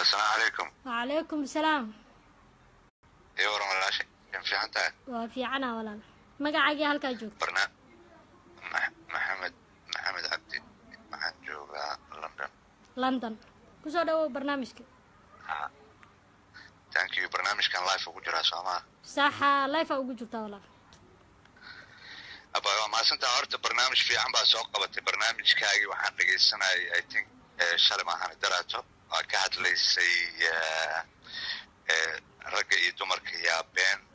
السلام عليكم وعليكم السلام ايه ورم العشاء كان في حنتها وفي عنا ولا مقعقي هالكا جوك برنامج محمد عبدي لندن كسودو برنامجك thank you برنامج كان لايف أقول جرا سامع صحة لايف أقول جرتا ولا أبا ما أنت عارف برنامج في عم بسوق بس برنامج كاي وحن لقيت سنة I think شرم عن دراسته كهاد ليس رجعي دمرك يا بين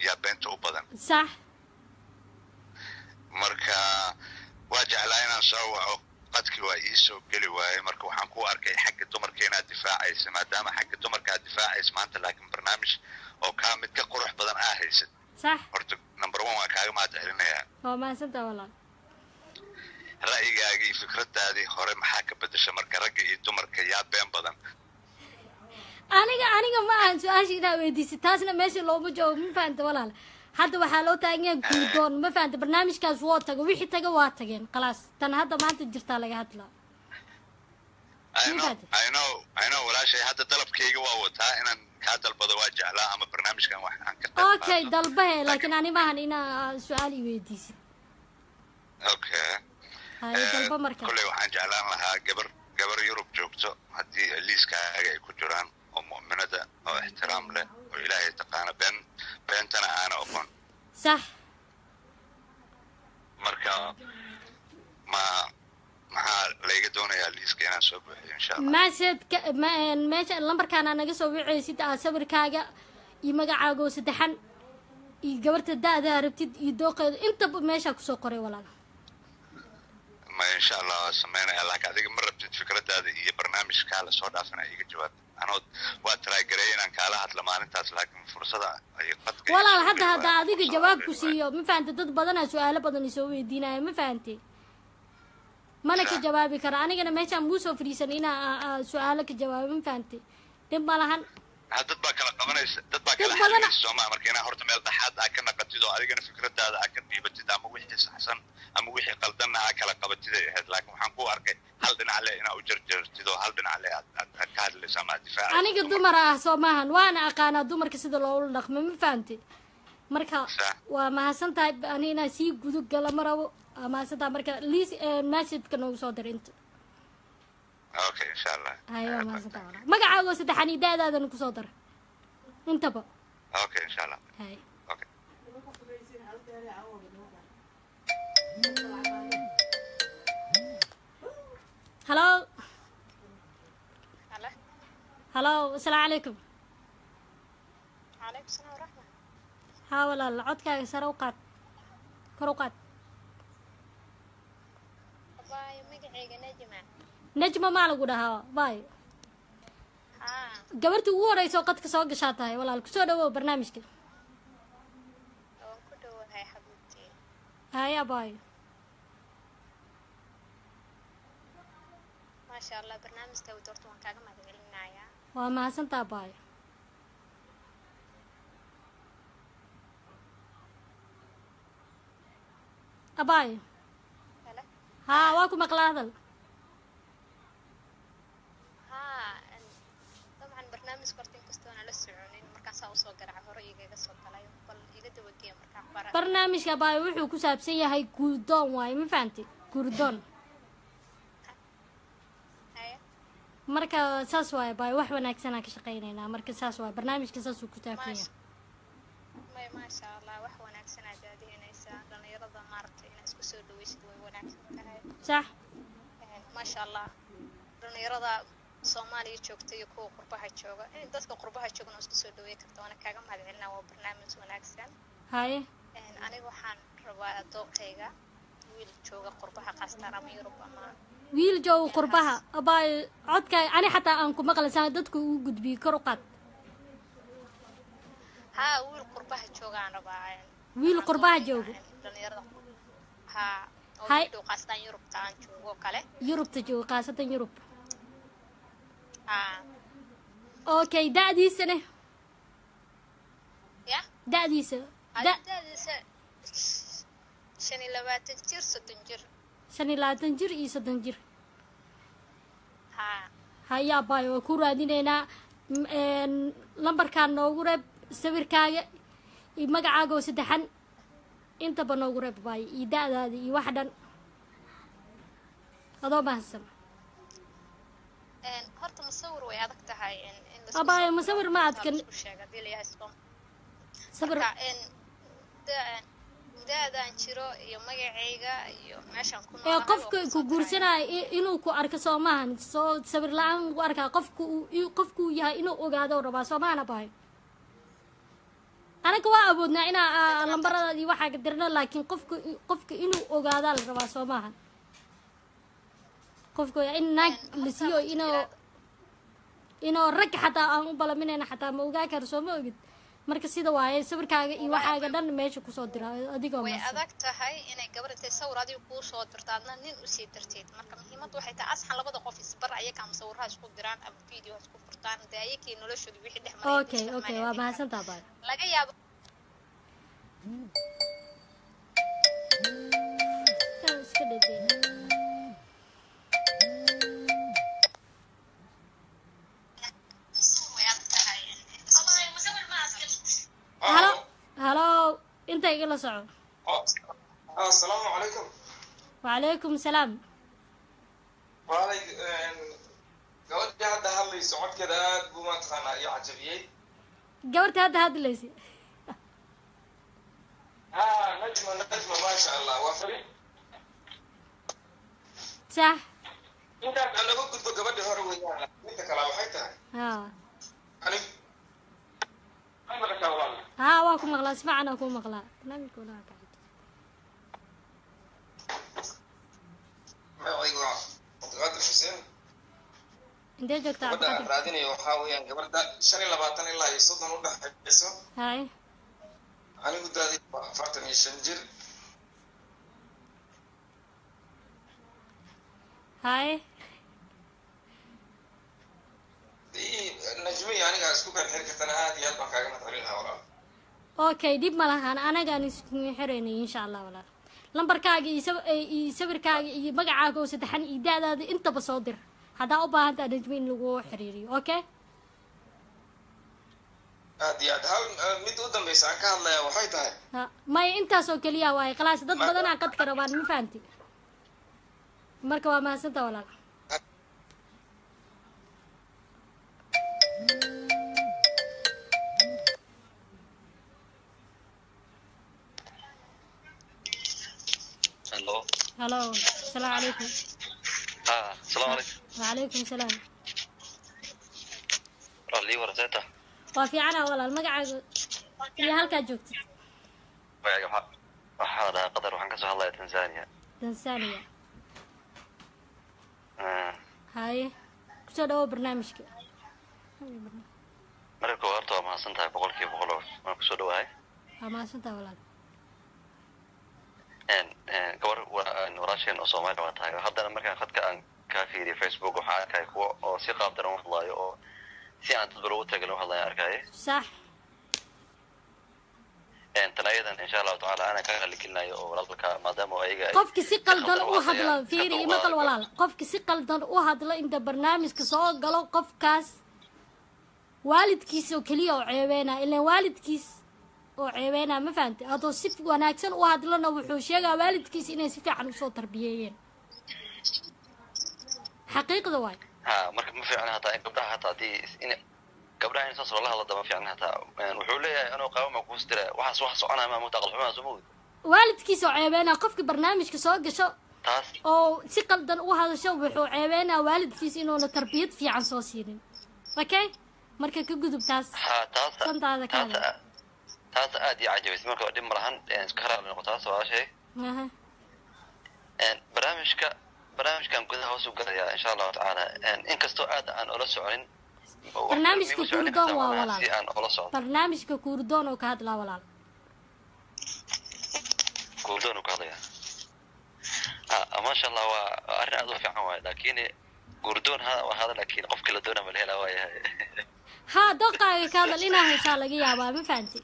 يا بنت أبدا صح مركا واجع علينا نسوي قدك وإيس وقلي وإيه مركو حنكو أركي حق دمرك هنا الدفاع إيس ما دام حق دمرك الدفاع إيس ما أنت لكن برنامج أو كامل كقروح بدن أهيس صح أرتب نمبر وان وكاي ما تعلمنا يعني هو ما سنت والله رأيي جاي فكرة هذه خرم حاكم بدش مركا رجعي دمرك يا بين بدن أنا ما أنسو أشي ده ودي ستاسنا ماشي لو بجوا ما فهمت ولا هذا وحالات عيني جودون ما فهمت برنامج كزوات تجو ويحي تجو وات جين خلاص تنا هذا ما تجرت على هذا I know ولا شيء هذا طلب كي جوات ها أنا هذا البضوات جعله أما برنامج كان واحد عن كتب أوكي طلبه لكن أنا ما هنا سؤالي ودي س أوكي طلبه مركب كل واحد جعله لها جبر يوروب جوكتو هذه ليس كأي كجران ومؤمنة واحترام له وإلهي تقانا بنتنا أنا أكون صح مركا ما ليقدون يا ليس كأنا سوبر إن شاء الله ما سد ما شاء الله مركا أنا جسوي عيسى أسبر كاجا يمجع عجوز سدحن يجبرت الداء ربتد يدوق أنت ماشي كسوقري ولا ما إن شاء الله سمعنا الله كذي مرة بتجي فكرة هذه هي برنامج كاله صورة فينا يجي جوات أنا واتراي قرينا عن كاله حتى لما أنت أصلاً فرصة يقطع والله حتى هذا هذيك جواب كسيو ما فهمت ضد بدنا سؤال بدنا يسوي دينا ما فهمتي ما لك جوابي كرا أنا كنا ماشي عم بوسو فريسن هنا سؤالك جواب ما فهمتي تم بالهن هذا ضد بكرة قمنا ضد بكرة حلو السومة مركينا هرت ميل تحد أكننا قتيدو هذيك فكرة هذا أكن بيبتدي دام ويحس حسن أما ويحي قلدنا هكلا قبتدي هذا لكن حنقول أركي هلدن علينا وجرجر تدو هلدن عليه هذا اللي سمع دفاع أنا قد دمرة سومهن وأنا أقانا دمر كسيد الأول لقمة ما فهمتي مركها وما حسن تايب أنا ناسي جدود قال مرة ما حسن تايب مركها ليس ناسيت كنوا صادر أنت اوكي ان شاء الله ايوه ما صدق مقعد وسدحني دادا انكو صدر انتبه اوكي ان شاء الله هاي اوكي هلو هلو السلام عليكم وعليكم السلام ورحمه ها ولا العودكاga sare u qaad kor u qaad wallahi magacayga najma نجمة مالك ودها باي. جبرت وورا يسوق قد كسوق شاطها والله الكسور ده برنامج كده. هاي حبيبتي. هاي يا باي. ما شاء الله برنامج كده ودورت وان كذا ما تقولنا يا. وما سنتا باي. أباي. هلا. ها واكو مقلادل. برنامج كباي وحو كسابسية هاي كوردون واي ما فهمتي كوردون مركا ساس واي باي وحو ناكسنا كشقينينا مركا ساس واي برنامج كساسو كتابية ما شاء الله وحو ناكسنا جادينا إيسا لأن يرضى مارتي ناس كسودو ويشد وناكسنا صح ما شاء الله لأن يرضى Soomaaliya joogta iyo kuwa qurbaha jooga in dadka qurbaha joogna isku soo dhaweey karto wana kaaga mahadcelinaa waa barnaamij wanaagsan haye aniga waxaan rabaa doqayga wiil jooga qurbaha qaastaan ama Yurub ama wiil jooga qurbaha abay codka ani xataa aan ku maqlaysaa dadku u gudbiyo kor u qaad ha wiil qurbaha jooga aan rabaa wiil qurbaha jooga dhalinyarada ha oo doo qaastaan Yurubta aan joogo kale Yurubta jooga qaasatan Yurub اوكي دادي سنه يا دادي سنه دادي سنه شني لا تنجر اي سدنجر هيا باي وكو رادينينا لمبركان نوغو ريب سويركاغا اي مغعاغو سدخن انتبا نوغو ريب باي اي دادادي اي وحدن ادو باسم horta masawir way adag tahay in la soo abaa masawir ma adkan sheegay leeyahay isbam sabir in dadaan jiro iyo magacayga iyo meeshan ku nool qofka ku guursanay inuu ku arko Soomaan soo sabir la'aan ku arka qofku yahay inuu ogaado raba Soomaana bahay أنا كوا أبودنا إن اللمبرة دي واحد قدرنا لكن قفك إنه أوجادا الرباص وماهن قفك إن ناك لسيو إنه رك حتى أم بلا مننا حتى موجا كرسومه قد مركز هذا واي سبر كا واحد قدرنا ماشي كوسادرة أديكم وأذاك تهاي إن قبل تسوي راديو كوسادرة تعبنا نين أسير ترتيد مركب مهمة واحد تأسح على بدأ قف السبر عيك عم صورها شكو دران أو فيديو شكو فرطان دايك إنه ليش اللي بيحد حماية أوكي وما حسن طبعا هلا انت يلا صعب السلام عليكم وعليكم السلام وعليك قولت هذا هل يسعد كذا بما تخنا يعجبني قولت هذا ليس نجمة ما شاء الله وافري صح انت انا كنت بقبل هروينا انت كلام حيتها واكم مغلا اسمعنا واكم مغلا لم يكون هناك ايوه تقدر حسين انت جبت عبد رادني وخا ويان غبردا 25 الى 30 u dhaxayso هاي أنا قلت هذه فاتني شنجر هاي دي نجمي يعني قاعد أسكوك الحركة أنا هذه يلا كأجمع تقرينها ولا أوكي دي بملها أنا قاعد أسكوك حريني إن شاء الله ولا لمبر كاجي يسبر كاجي مقعك وستحن إيداد هذا أنت بصادر هذا أبا أنت نجمين لجوا حريري أوكي أديت هل ميت قدام بس عن كهلا وحيتها ما أنت سو كليا واي خلاص ده بدنا عقد كربان مفانتي مركبة ما سنت ولا هلو هلو السلام عليكم السلام عليكم وعليكم السلام رالي ورزتها وفي عنا ولا المقعد اللي هالكاجوكت. وياك هذا قدر وحنك سهل الله تنزانيا. تنزانيا. هاي كسر دو برنامجك. مركو أرتو ما سنتها بقول كيف بقوله ما كسر دو هاي. ما سنتها ولا. إن كور ونوراشين أصومات واتهاي هذا المركب أخذ كأن كافيري فيسبوك وحاك هاي كوا أو ثقة بدرهم الله أو si aan dadbarooda galno waxa la arkay sax inta laydan insha Allah taala ana ka qalkilnayo oo walaalka maadaama ayaga qofki si qaldan u hadla fiiri ma qal walaal qofki si qaldan u hadla inta barnaamijka soo galo qofkaas waalidkiisa oo kaliya oo ceebeena ilaa waalidkiisa oo ceebeena ma fahanti adoo si wanaagsan u hadlana wuxuu sheegaa waalidkiisa inay si fiican u soo tarbiyeen xaqiiqda way marka ma fiicna hataa gabdhaha tii in gabdhaha insaas wallahi la daba fiicna hataa wuxuu leeyahay anoo qaawma ku sidira waxa soo soconaa ma mutaqal xumaa soo waalidkiisa ceebeena qofka barnaamijka soo gasho taas oo si qaldan u hadasho wuxuu ceebeena waalidkiisa inuu la tarbiyad fiican soo siinin okay marka ka gudub taas taas santaada kale taas aad iyo ajabis marka dhib marahan iskara noqotaa soo ashay barnaamijka برنامجكم كذا هو سوق يا إن شاء الله تعالى إن كستو عاد عن أولس عين برنامجك كوردون ولا برنامجك كوردون وكهاد لا ولا كوردون وكهذا ما شاء الله وأرنا أذو في عواي لكن كوردون هذا وهذا لكن قف كل دونا من هلا وياه ها دقة كذا لنا إن شاء الله يا بابا فانتي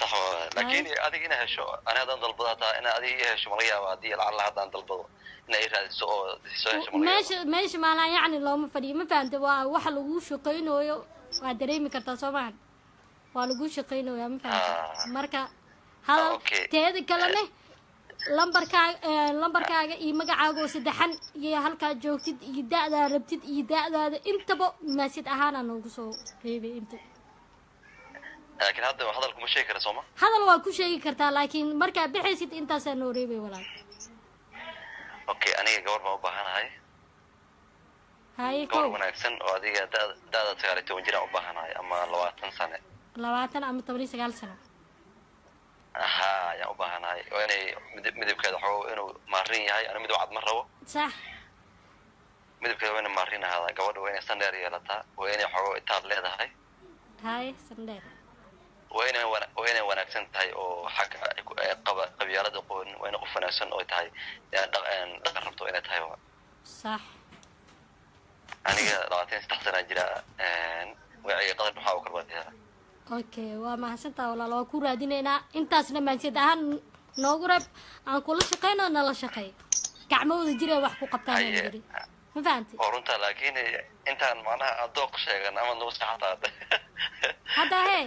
صح لكن هذه إنها شو أنا هذا ضلبتها أنا هذه شمالية وهذه العلا هذا ضلبه إن إيران سو شمالية ماشي ما لا يعني لو مفري ما فهمت وحلو شقين وادري مكرتاس ومان وحلو شقين ويا مفهمت مركا هذا تهذي كلامه lambarkaaga iyo magacaaga saddexan iyo halka joogtid iyo daacda rabtid iyo daacdaada intaba masid ahaan aan ugu soo reebay inta laakiin hadda hadalku ma sheegi kara Soomaa hadal waa ku sheegi kartaa laakiin marka bixaysid intaas aan reebay walaal okay aniga gabar baa u baahanahay hayko wanaagsan oo adiga daacda tagaartay oo jira u baahanahay ama 20 sano 20 ama 19 sano aha ya ubaahanay inay midabkeeda xoo inuu maarin yahay ana midab cad ma rabo sax midabkeeda inay maarin ahada gabadha way inay standard yeelata way inay xoo itaad leedahay hay standard way inay wanaagsan tahay oo xaq qabyaalada qoon way inay qofanasan oo tahay dhaqan rabto inay tahay sax aniga laatiin istaxsana jira way qadar waxa uu karbadeeyaa okay waa mahadsantaa walaal oo ku raadinayna intaasna maansid ahaan noogu rab aan kula shaqeeyno nala shaqeey gacmooda jira wax ku qabtaan jiri ma fahanti runta laakiin intaan macnaha adoo sheegan ama noo saacada hada hey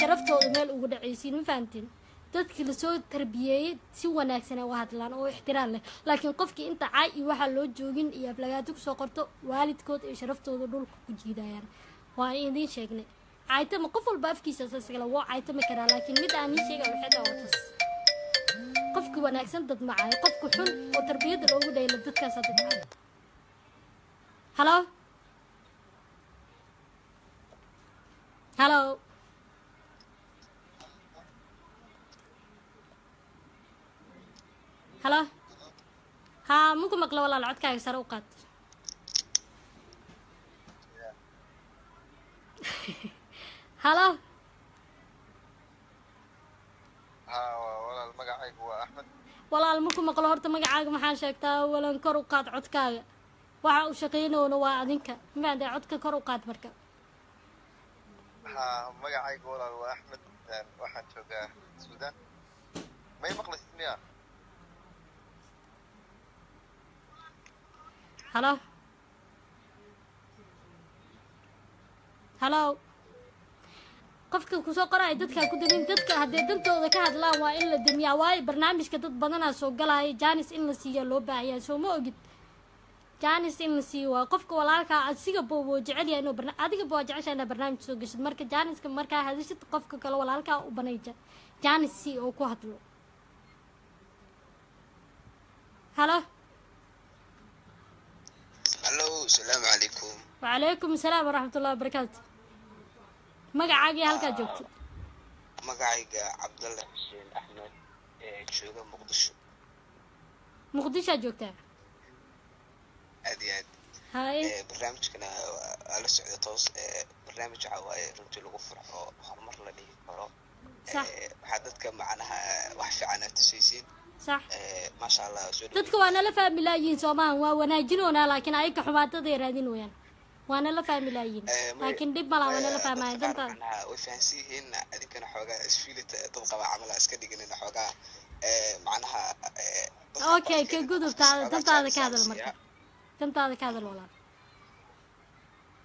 sharaftooda meel ugu dhacaysiin ma fahanti dadka la soo tarbiyay si wanaagsan oo hadlaan oo ixtiraam leh laakiin qofkii inta caay iyo waxa loo joogin iyo aflagaadu ku soo qorto waalidkood ee sharaftooda dhulka ku jiidayaan waa inay sheegnay caayta ma qof walba afkiisa saasagala waa caayta ma kara laakiin mid aan sheegay waxa taa watas qofkii wanaagsan dad ma caay qofku xun oo tarbiyada loogu dhaylo dadkaas dadka hello hello هلا ها ممكن مقلة ولا العود كاي صار وقت هلا ها ولا المقعد هو أحمد ولا ممكن مقلة هرت مقعد محل شكتا ولا نكر وقت عود كاي واحد وشقين ونوادينك ما عندي عود كر وقت بركة ها مقعد ولا هو أحمد واحد شقة السودان ما يمقل السمياء هلا هلا قفكي كوسو قراي ددكا كودين ددكا هدي دنتودا كا هادلان وا ان لا دميا واي برنامجka dad badana soo galay Janice in la siiyo loo baahiyaa soo ma ogid Janice in la siiyo waa qofka walaalka asiga boobo jecel yahay inuu barnaamij adiga boo jeceshaana barnaamij soo gashid marka Janice-ka marka hadashid qofka kale walaalka u banayja Janice oo ku hadlo هلا الو السلام عليكم وعليكم السلام ورحمه الله وبركاته مقعاقي هلكا جوجتي مقعاقي عبد الله حسين احمد جوجا مقدشة جوجتا ادي هاي برنامجنا على سعود توس برنامج عواي رنتي لو فرحو خمر لا لي فرو صح حددك معناها وحش عنا تسيسين صح ما شاء الله ددك وانا لا فهم ملايين سومان وا وناجينونا لكن اي كحباتدي رادين ويان وانا لا فهم ملايين لكن ديب بلا وانا لا فهم انت انا وفهسيهن ادكنا خوغا اسفيلته ددقبا عمل اسك دغنين خوغا معناها اوكي كغدوبتا دنتاده كهدل marka دنتاده كهدل walaal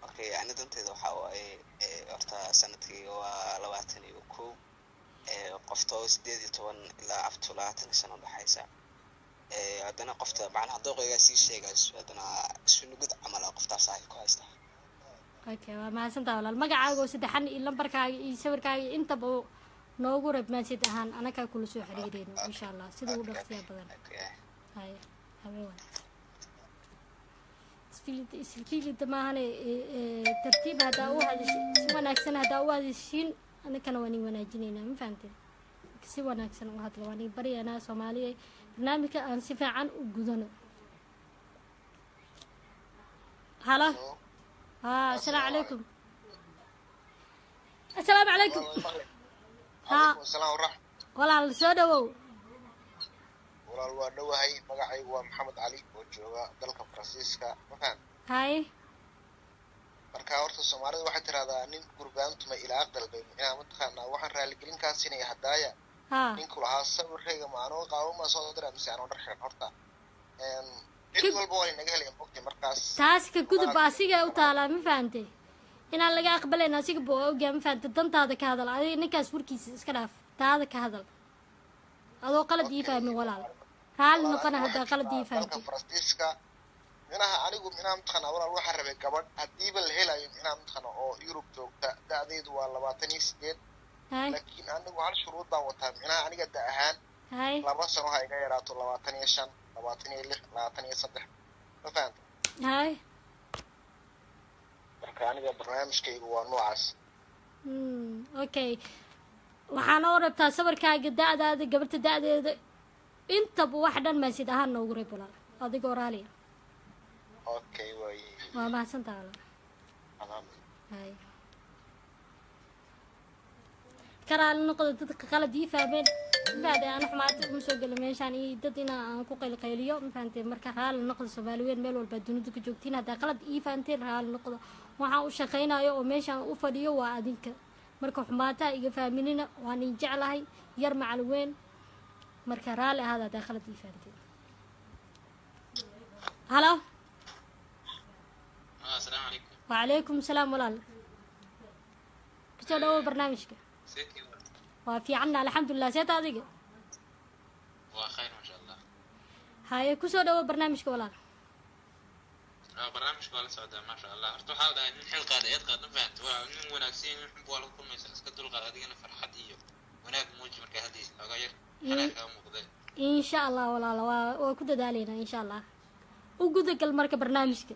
اوكي انا دنتيده waxa way horta sanadkii waa 21 قفتو 18 الى 30 سنه بحيسا عندنا قفته معناها دوقيغا سي شيغاس عندنا سنغد عمل قفته صاحبك هايستا اوكي ما سنتا ولا مغعاغو سدخان ii lambarkaaga ii sawirkaaga inta boo noogu rab ma sid ahaan anaka kula soo xiriireyno insha Allah sidoo u dhaqsiya badan hay haweewan isfiilida maahane tartiib hada oo wanaagsan hada oo wadaashin أنا كان واني وناجينينا ما فهمتي كسي وناكسن وهاد واني بري أنا سومالي برنامجك أنا سيفا عن وجودنا هلا ها السلام عليكم السلام عليكم ها السلام ورحمة ولا السوداء ولا الوادو هاي مقعي ومحمد علي وجوا دلك فرانسيسكا مكان هاي مركا أورت السمارة واحد هذا نين قربان تما إلى أقدر بين أنا متخانة واحد رجل جلين كاسيني هدايا نين كل عصر ورجع معنا قاوم أصوات درام سانون رحنا هرتا كل والبوالين نجهل يمكن مركز تاسك كود باسيجا أو تعلم مفانتي إن الله يقبل الناس يبوا أو جم فانت دم تادك هذا العادي نكاس وركيس إسكراف تادك هذا هذا قلب ديفا من ولا هل نقنا هذا قلب ديفا minaha anigu minaa imtixaan awal waxa rabay gabadh hadiiba la helayo inaan imtixaan oo Yurub joogta da'deedu waa 28 laakiin anigu hal shuruud baa wataa minaa aniga da ahaan laba sano ha iga yaraato 25 26 23 fahanta hay marka aniga barnaamijkaygu waa noocaas okay waxaan u rabtaa sawirkaaga da'daada gabadha da'deeda intaba wax dhan ma sid ahaan noogu reebulaa adigoo raali Okay, wahai. Mama sentala. Alam. Hai. Karena nuqda dadka kala diifaaben baada aan xamaad ugu soo galmeen shani dad ina aan ku qeylqeyliyo infaanteen marka hal nuqda Soomaaliyeed meel walba dunida ku joogtiin hada qalad iifaanteen hal nuqda waxaan u shaqeynayo oo meeshan u fadhiyo waa adinka marka xumaata iga faaminina waan in jeclahay yar macal ween marka raali hada qalad iifaanteen Hello السلام عليكم وعليكم السلام ولال كتدوا برنامجك سيتي وفي عنا الحمد لله سيت هذيك وخير ما شاء الله هاي كسدوا برنامجك ولال برنامجك ولا سعد ما شاء الله ارتو حال هاي من حلقه هذه قد نفعت ومن وناكسين نحب ولا كل ما يسلك دول قادي انا فرحت iyo wanaag muuji marka hadii laga yar xanaaka muuqday in sha Allah walaal waa ku dadaaleyna in sha Allah u gudagal marka barnaamijka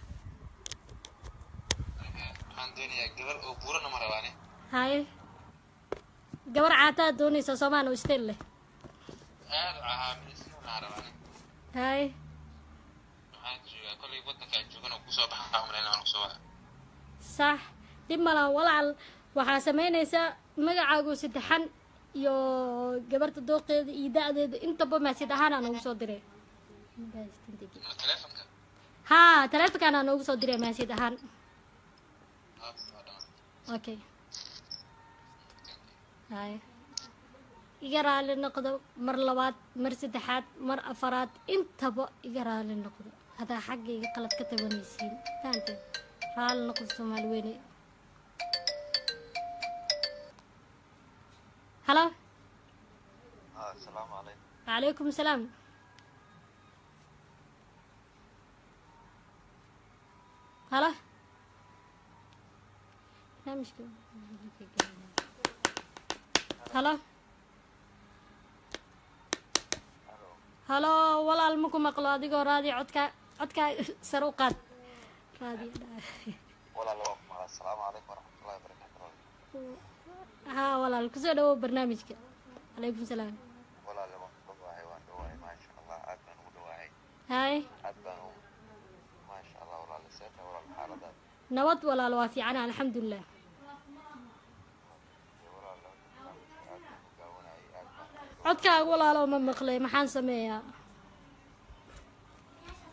هاي جبر عاتا دوني سوسمان وستيل هاي صح دملا ولا وحاسمينيسا مقعاقو سدحان يو جبرت دوقي يدادد انت بما سدحان انا وصدري ها تلفك انا وصدري ما سدحان Okay. Hi. Igara le noqdo mar labaad, mar saddexaad, mar afaraad intaba igara le noqdo. Hada xaqayga qalad ka tabanaysiin. Taanti. Hal noqdo Soomaali weene. Hello. Assalamu alaykum. Wa alaykum assalam. Hello. لا مشكلة هلا هلا والله المكم أقلادي قرادي عدك سروقات رادي والله لو مع السلام عليكم ورحمة الله وبركاته ها والله الكسر هو برنامجك عليكم السلام والله لو دواعي ودواعي ما شاء الله أدنى ودواعي هاي أدنى ما شاء الله والله لسيت والله الحالة نوت ولا الوافي عنها الحمد لله عدكا ولا لو من مقلي ما حنسميها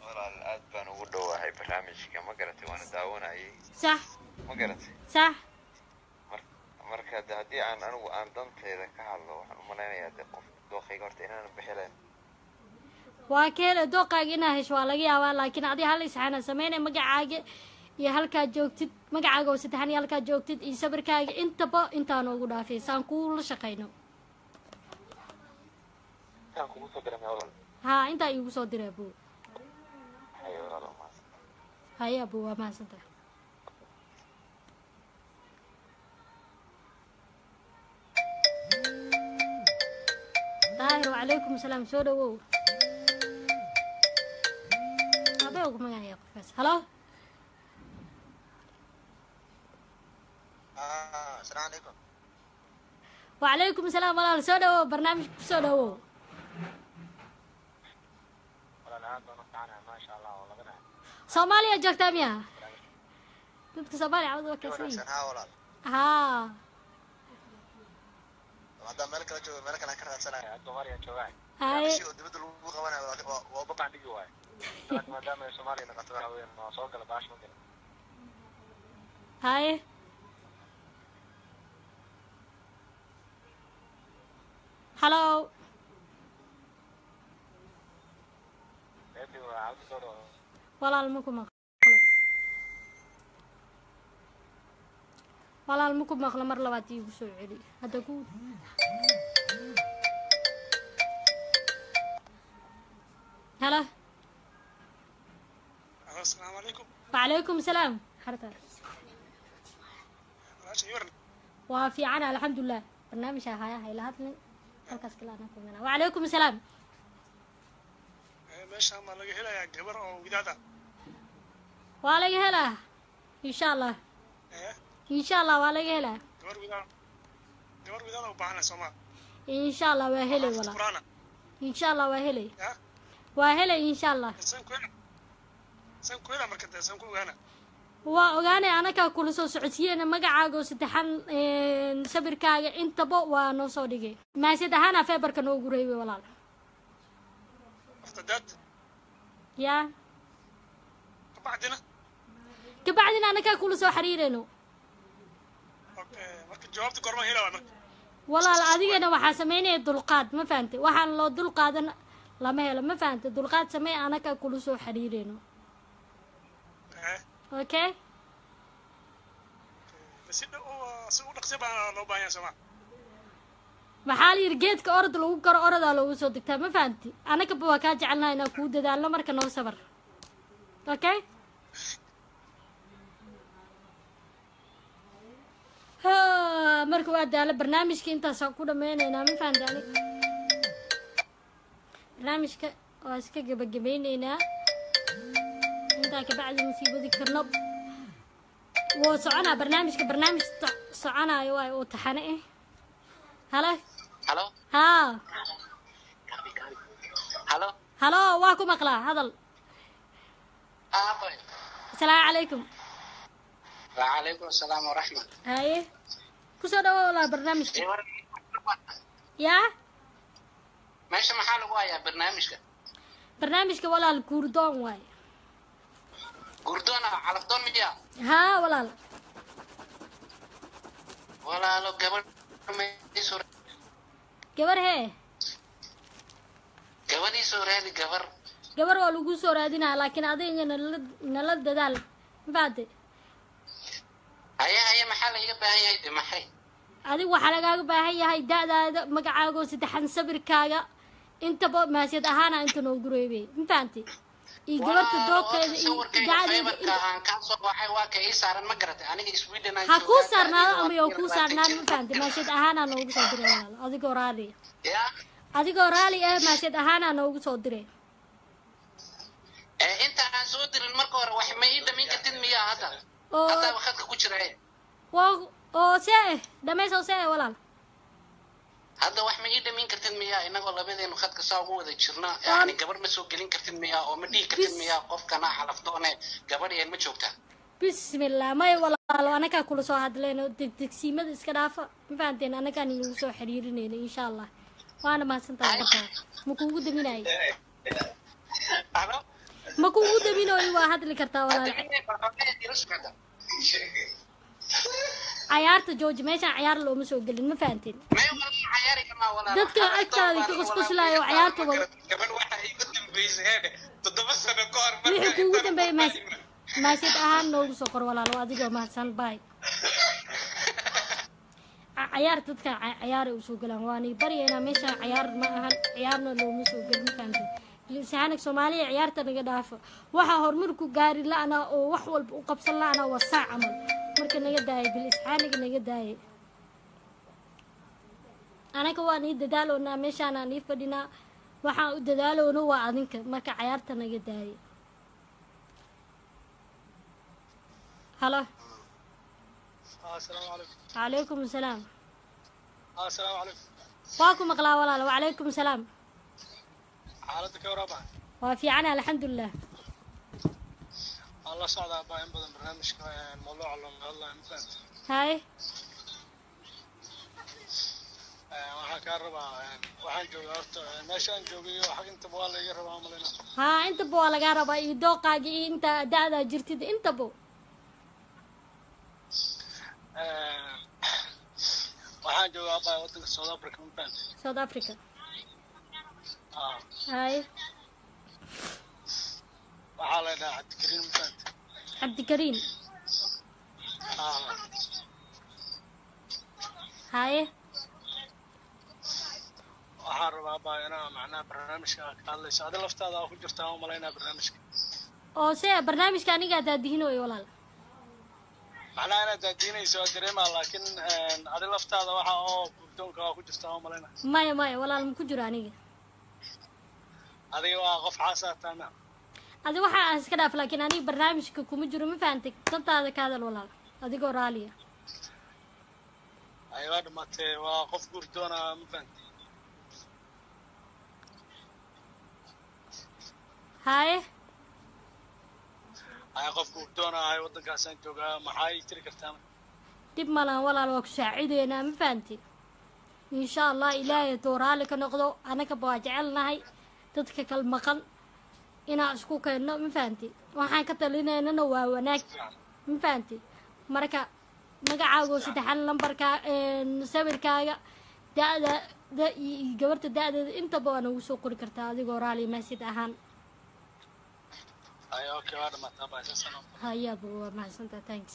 ولا الأدبان ودواعي برنامجك ما قرأتي وأنا داونا أي صح ما قرأتي صح مركز هدي عن أنا وأنا دمت إذا كهلا وملانا يدي قف دوقي قرت إن أنا بحلم وأكيد دوقا جينا هش ولا جي أول لكن عدي هل سحنا سمينا مجا عاجي يا هلكا جوجتد مقعاقو سدحان يا هلكا جوجتد إي سبركاقي انتبا انتا نوغو دافي سان كول شقينو ها انتا يوغو سو ديري بو هاي ابو وما سنتا الله وعليكم السلام. سو دو أبيك ما يعني بس هلا. السلام عليكم. وعليكم السلام الله. سو دو برنامج سو دو. والله نعم نطعنا ما شاء الله والله بنا. سومالي أجاك تامية. تبت سومالي عاوز أكسر. ها. هذا ملك رجوع ملك أنا كره سنة الدواري الجواعي. هاي. دبيت الوجوه كمان وبقع بجواي. ما دام الصومالي نقطة هواي ما صوّق على باش ممكن. هاي. هلو. أبي وعاوز أقوله. والله المكمل. والله المكب مغلى مر لواتي وسوي علي هذا قول هلا. السلام عليكم. وعليكم السلام حرتها وفي عنا الحمد لله برنامج هاي لهاتني الكاس كلنا كلنا. وعليكم السلام. ماشي ما لقي هلا يا جبر أو قدادة ولا يهلا إن شاء الله. إن شاء الله ولا يهلا. دور ويدا وبعنا سما. إن شاء الله وهلي ولا. إن شاء الله وهلي. وهلي إن شاء الله. سنكوينا مركز سنكوينا. وأنا كأكل صوص عصير أنا ما جاعو سدحن سبر كاي أنت بق ونصودي ما سدحن أفبر كنو جريبي ولا. افتدت. يا. كبعدنا أنا كأكل صوص حريرينه. جوابت قرما هلا وعمرك والله العادي أنا واحد سميني الدلقات ما فهمتي واحد لو الدلقات أنا لما هلا ما فهمتي الدلقات سمي أنا كأكل سو حريرينه. أوكي. بس إنه سووا نقصبها لو باين سما. محالي رجيتك أرض لو كر أرض لو صدق تام ما فهمتي أنا كبواكات جعلنا هنا كودة ده الله مركنا وصبر. أوكي. ها مركو أدى برنامج كي أنت ساكودا مين أنا ما فهمت عليك برنامج ك واسك جبجبين هنا أنت كبعد المصيبة ذي كرنب وصعنا برنامج كبرنامج صعنا أيوة وتحنقه هلا هلا ها هلا هلا واكم أقلا هذا طيب السلام عليكم. وعليكم السلام ورحمة. هاي كسرة ولا برنامجك؟ يا؟ ماشي محل وايا برنامجك. برنامجك ولا الكردون وايا. كردون على الدون ميا. ها ولا لا. ولا لو جبر ميسور. جبر هي. جبر يسور هذي جبر. جبر والو جسور هذي لكن هذي نلد دال بعد. هيا محل هي باهي محي. هذه وحلقة باهي هاي دا مقعاقو سدحن سبر كاقة أنت بوب ماسيد أهانا أنت نو قريبي مفانتي. إيجابت الدوق إيجابي. كاسو واحد واقع إيسارن مقرد أنا إسويدنا. هكو سارنا أمي هكو سارنا مفانتي ماسيد أهانا نو قصدرين هذه قرالي. هذه قرالي ماسيد أهانا نو قصدرين. أنت عن صدر المركور واحد ما يدا مين كتير مياه هذا. هذا وخدك كوشرعي. و ساعة دميس أو ساعة ولا. هذا واحد من يدا مين كرتين مياه إنك والله بدي إنه خدك ساقو إذا شرنا يعني قبل مسوق كلين كرتين مياه أو مدي كرتين مياه قف كنا على فطونه قبل يعني متشوكته. بسم الله ما يوالله أنا كأكل صاحد لأنه تكسيمة إسكرافة مفانتين أنا كان يوسو حريرني إن شاء الله وأنا ما سنتابعها مكوجود من أي. أنا. مكوجود من أي واحد اللي كرتا ولا. عيارت جوج ماشي عيار لو مسوق لنا فانتين. ما يوقف عيارك ما ولا. دتك أكتر كقصقص لا يو عيارك ولا. كمان واحد يقدم بيز هذا تدبس بكار. يقدم بيز ما سيد أهان لو سكر ولا لو أديك ما سال باي. عيار دتك عيار مسوق لنا واني بري أنا ماشي عيار ما أهان عيارنا لو مسوق لنا فانتين. لسانك سومالي عيارته نقدافه وها هرمركو جاري لا أنا وحول وقبص لا أنا وساع عمل مركنا يداي بالإسحانك نقداي أنا وأني ددالونا مشانا نفدنا وحنا ددالونا وأذنك مرك عيارتنا جداري هلا. السلام عليكم. عليكم السلام. السلام عليكم. واكم أقلا ولا وعليكم السلام. حالتك يا ربع؟ وفي عنا الحمد لله. الله صعد أباين بدن برنامج موضوع علم الله مثلا. هاي. وحكي ربع وحنجو أرت ماشان جوبي وحكي أنت بوا لي ربع عملنا. ها أنت بوا لي ربع يدوق عجي أنت دادا جرتيد أنت بوا. waxaan joogaa baa waddanka South Africa mban South Africa hay waxa la dhahay Cabdikariin mban Cabdikariin hay waxaan rabaa baa inaan macna barnaamijka ka hadlayso aad laftaada ku jirtaa oo malaynaa barnaamijka oo se barnaamijka aniga daadihinoy walaal أنا ديني سأدريم لكن أدل أفتاد واحد بدون كأخو جستهم علينا. ماي ولا المكجرانية. هذه واقف حاسات أنا. هذه واحد أسكت لكن أنا برنامج كمجر مفانتك تنت هذا كذا ولا هذه قرالية. أيوة مات واقف قردونا مفانتي. هاي. أقف قدونا هاي ودك عشان توجا معاي تركب تامن. تب ماله ولا الوقت سعيدة أنا مفانتي. إن شاء الله إلهي تورالك نقضو أنا كبواجعلنا هاي تتكك المقن. إنا أشكوك إنه مفانتي. وحنا كتلينا إنه وهناك مفانتي. مركا مقعوس تحلم بركا نسوي الكايا. دا جبرت دا أنت بوانا وسوق الكرتا دي قرالي مسجد أهان. أي أوكي هذا ما تبغى تسأله. هيا بو ما سنتا thanks.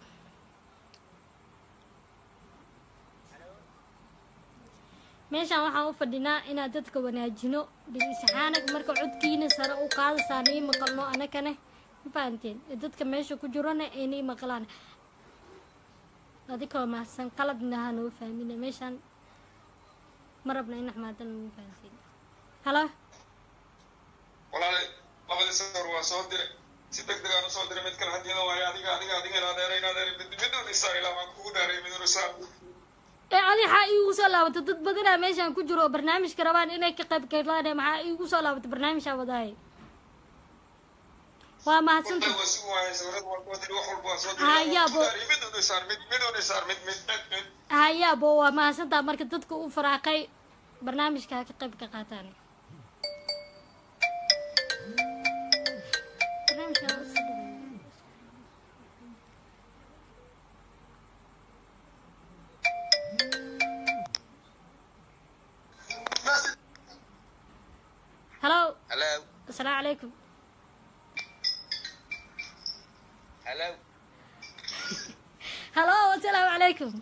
ماشي أنا وفدنا إن دتك وناجنو بسحانك مركب عودكين سروقات ساني مقلو أنا كنه فانتين دتك ماشي كجرنا إني مقلان هذيك ما حسن قلبنا هنو فاهمين ماشان مربنا إن حمادنا فانتين هلا والله لابد يصير وصادر سيدك دكانو صادر متكل هدينا ويا هذيك هذا بدون يصير لا ما كود هذا بدون يصير هذه حقي وصل لا بتدت بدنا ماشان كجرو برنامج كربان إنك قب كيرلاني مع حقي وصل لا بتبرنامج هذاي waa ma hadsan tahay hayabo waa ma hadsan tahay marka dadku u faraaqay barnaamijka ka qayb ka qaataan hello assalaamu alaykum هلا هلا السلام عليكم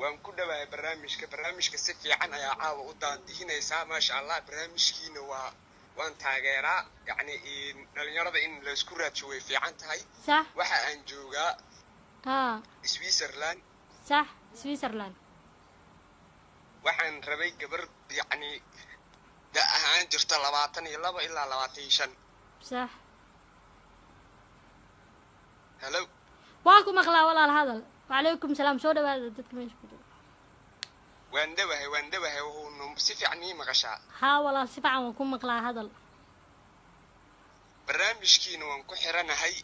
waan ku dhawaay barnaamijka si fiican ayaa caawa u daandihinaysa ma sha Allah barnaamijkiina waan taageeraa yani in dhalinyarada in la isku raajiyo way fiican tahay sax waxa aan joogaa ha Switzerland sax Switzerland waxaan rabay gabar yani da aan jirta 22 ilaa 25 sax هلو واكو مقلا ولا الهذا وعليكم سلام سودا بعد دتك مش بدو وندوه هو نمسف عني مغشع ها ولا سفع عن كم مقلا هذا برامجكين وانكو حرنا هاي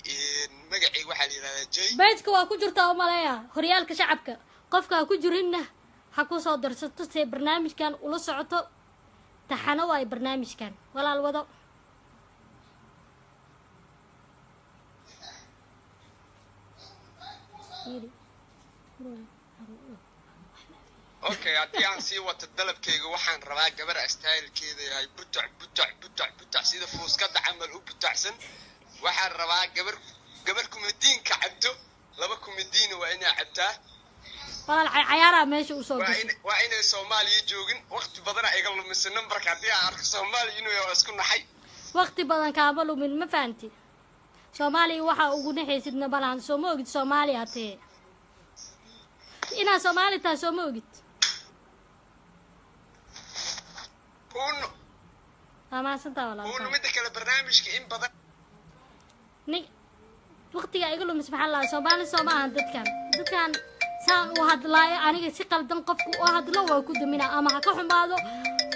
مقعي واحد إلى جاي بيتك واكو جرتها وملايا خريالك شعبك قفك واكو جرينه حكوا صادر ستة برنامج كان ولص عطو تحنوا أي برنامج كان ولا الوضع أوكي عدي عن سوى تدلب كي جوحن ربع جبر استايل كذا هاي بتع سيدا فوز كده عمل هو بتعسن واحد ربع جبركم الدين كعبتو لبكم الدين وأنا عبته والله العيارة ماشي وصل وأين الصومالي يجون وقت بدنا يقلوا من السنن برك عدي عن الصومالي إنه يسكننا حي وقت بدنا كابلوا من مفانتي صومالي واحد وجونا حيسيدنا بلان صوموجد صومالي عتيه إنا صومالي تا صوموجد ونو أما سنتا ولا ونو مدك على برنامج كإن بدر ني وقتي يقولوا مسبح الله صومالي صومال عندك كان سان واحد لاي أنا كسيقل دنقف واحد لو وكود منا أما هكحم بعضه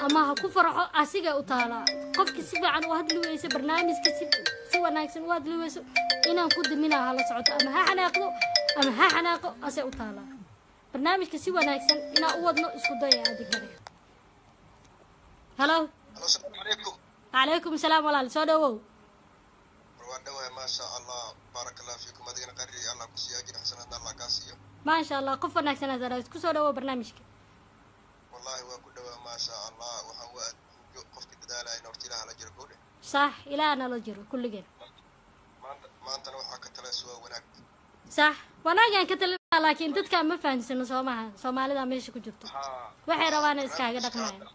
أما هكفرع أسيجا وطالع قف كسيب عن واحد لو يس برنامج كسيب سوى ناكسن واحد لو يس إنا وكود منا على صعود أما هحناقو أما هحناقو أسي وطالع برنامج كسيب ناكسن إنا أود نقص ضيع أديك هلا السلام عليكم وعليكم السلام ولا السوداوو والله ما شاء الله بارك الله فيكم هذين قري الله كسياجي حسنات الله كاسيو ما شاء الله قفنا حسنات زرايت كسوداوو برنامجك والله وكدوا ما شاء الله وحواد قفتي بداله ان ورتي لها لجر كله صح الى انا لجر كل جن ما انت وحا كتله سو وناك صح وناجان كتله لكن ددك ما فاهمسن سوماها سوماليدا ميشي كجرتو waxay rabaan iskaaga dhaqmaan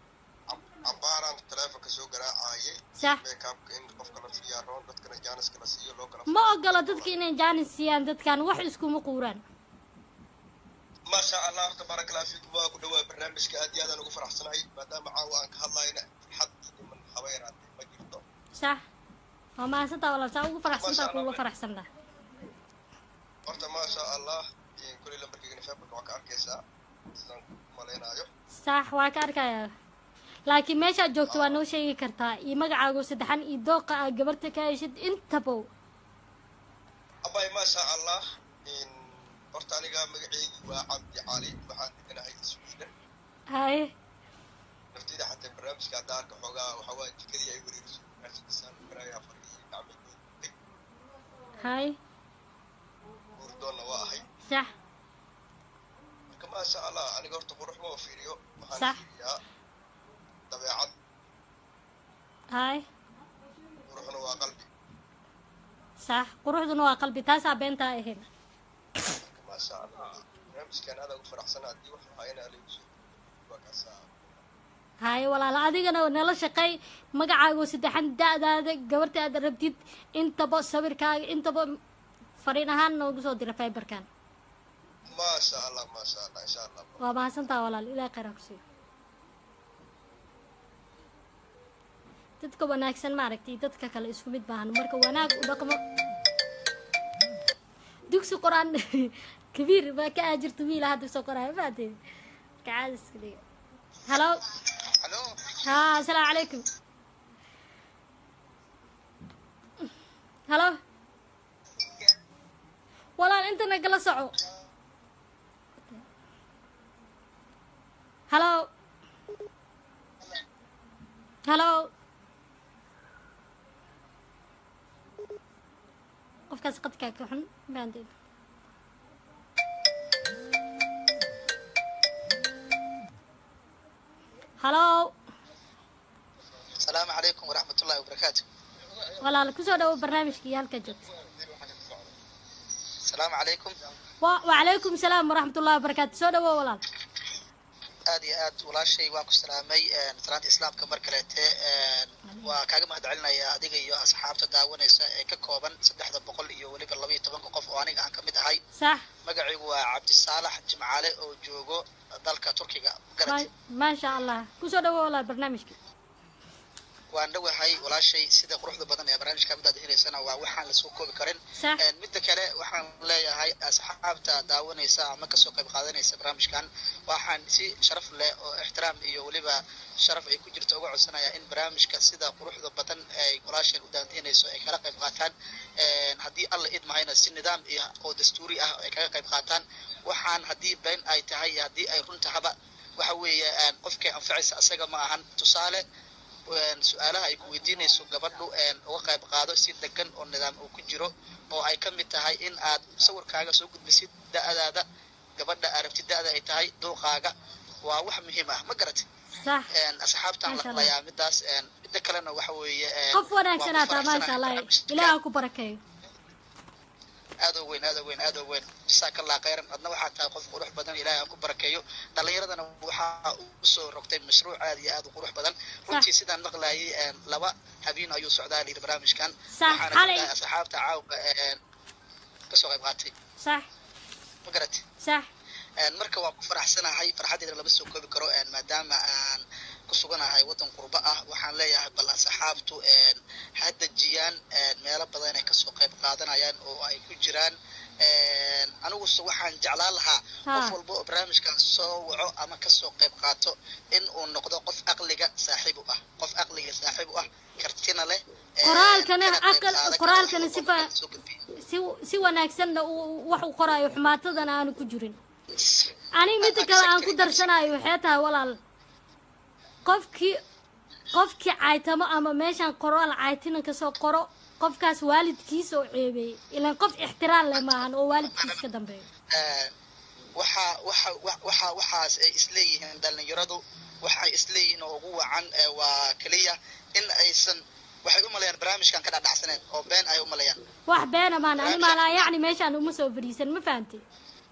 أبارة تلافك كسوق رأيي. صح. ميكاب إن قفك لسيا رون دت كنا جانس كنا سيا لو كنا. ما أقول دت كنا جانس سيا دت كان وحشكم مقوران. ما شاء الله تبارك الله فيك واقول دوا برنامج كأدي هذا نقول فرح صناعي ما دام عوانك الله ينعم حد من حوير عندي ما جبته. صح. وما سنت ولا سأقول فرح سنت كله فرح سنت. أنت ما شاء الله إن كل اللي بركي نفهم بواقع أركيسا. مالينا يو. صح واقع أركيا. لكن ماشي جوكت وانو شيء كرتا يمك عاجو سدحن يدوق جبرت كايشد انت بو أباي ما شاء الله إن برتاني قام مقعي وعبد علي بحد أنا هاي السويدة هاي نفتيد حتى برامج كدارك حوجا وحواج كذي يقولي عشان السنة برايا فريق عملي هاي وردونا واهي صح ما شاء الله أنا قرت بروح ما في ريو صح طبيعة هاي قروحنا وقلبي صح قروحنا وقلبي تاسع بين تاهين ما شاء الله نمشي كان هذا وفرح سنة دي وحاينا ليش وكسا هاي ولا لا أديك أنا نلا شقي ما قاعد وسدحن دا جبرت هذا ربتيت أنت بس صبر كا أنت بس فرينا هن وجزء درا فايبر كان ما شاء الله إن شاء الله وما سنتا ولا إلى قرقسي dadka wanaagsan ma aragtay dadka kale isku mid baahan marka wanaag u dhaqmo dugsi quraan kabiir ba ka ajirtu wiil hadda soo qoray baadeen kaas kale hello ha assalaamu alaykum hello walaal inta nagala soco hello قفكاس قد كاكوحن باندين هلو السلام عليكم ورحمة الله وبركاته والله لكسو دو برنامجك يالك جد السلام عليكم وعليكم السلام ورحمة الله وبركاته سو دو والله آد ولا شيء واقف سلامي نتران إسلام كمركلته وكأجمع هدعلنا يا دقيقة يا أصحاب تداون إسا ككوبان صدق هذا بقول يولي بالله يتبان كقف وانيج عن كميد هاي صح مجرى وعبد الصالح جمعالي وجوجو ذلك تركيا ما شاء الله كسر دوا ولا برنامجك وأن لو هاي ولا شيء سيدا قروح بدن يا برامج كامل ده هنا سنة ووحنا لسوقه بكرين. مدة كلا وحنا لا هاي أصحاب تداون يسا مكسو قب خالدنا يسا برامج كان وحنا سي شرف لا واحترام يوليبا شرف أي كجرت أوجع سنة يا إن برامج كسيدا قروح بدن ولا شيء ودان هنا يسا كلا قب خاتن هدي الله إد معنا السن دام أو دستوري كلا قب خاتن وحنا هدي بين أي تهاي هدي أي رنت حبا وحوي أن قفك أنفعس أسجع معهن تصالح. سؤالها أي كويدين يسوقبلو أن وقع بقاعدة سيد لكن النظام أو كجرو أو أي كم تهاي إن عاد صور كاجا سوق بسيد دا قبل عرفت دا تهاي دو كاجا ووح مهمة ما قرت أن أصحاب تعلق ليا مداس أن ذكرنا وحوي قفونا كنا تمام سلاي لا أكو بركة هذا وين جزاك الله خيرا أدنى وحتى قف قروح بدن إلى أكو بركيو دليل أنا وحاء أوصل رقتين مشروع عادي هذا قروح بدن وتي سيدا نقلي لوا حبينا يوسف عدالي البرامج كان حنا أصحاب تعاو كسر غيباتي صح مقرتي صح مركب فرح سنة هاي فرحة إذا لبسوا كوب كروان ما دام كسرنا هاي وطن قرباء وحنا ليه بل أصحابته هاد الجيان ما رب ضينا كسر قيب قادنا يان أو أي كجيران أنا وصوحا جعلالها وفول بو برامج كان صوعه أما كسر قيب قاتو إن نقدر قف أقلق صاحبه قف أقلق صاحبه كرتنا له قرال كان أقل قرال كان سفا سوى ناكسنا ووحو قرايو حماتنا أنا كجيرين أنا متى كلا أنكو درشنا يحيطها ولا قفكي عايتما أما ماشان قرو العايتين كسو قرو قفكاس والد كيسو عيبي إلا قف احترال لما أنو والد كيس كدن بي وحا إسليهن دالن يردو وحا إسليهن وقوة عن وكلية إن أيسن وحي أمليان برامج كان كده دعسنين أو بين أي أمليان وح بين أمان أنا ما لا يعني ماشان أمسو بريسن ما فهمتي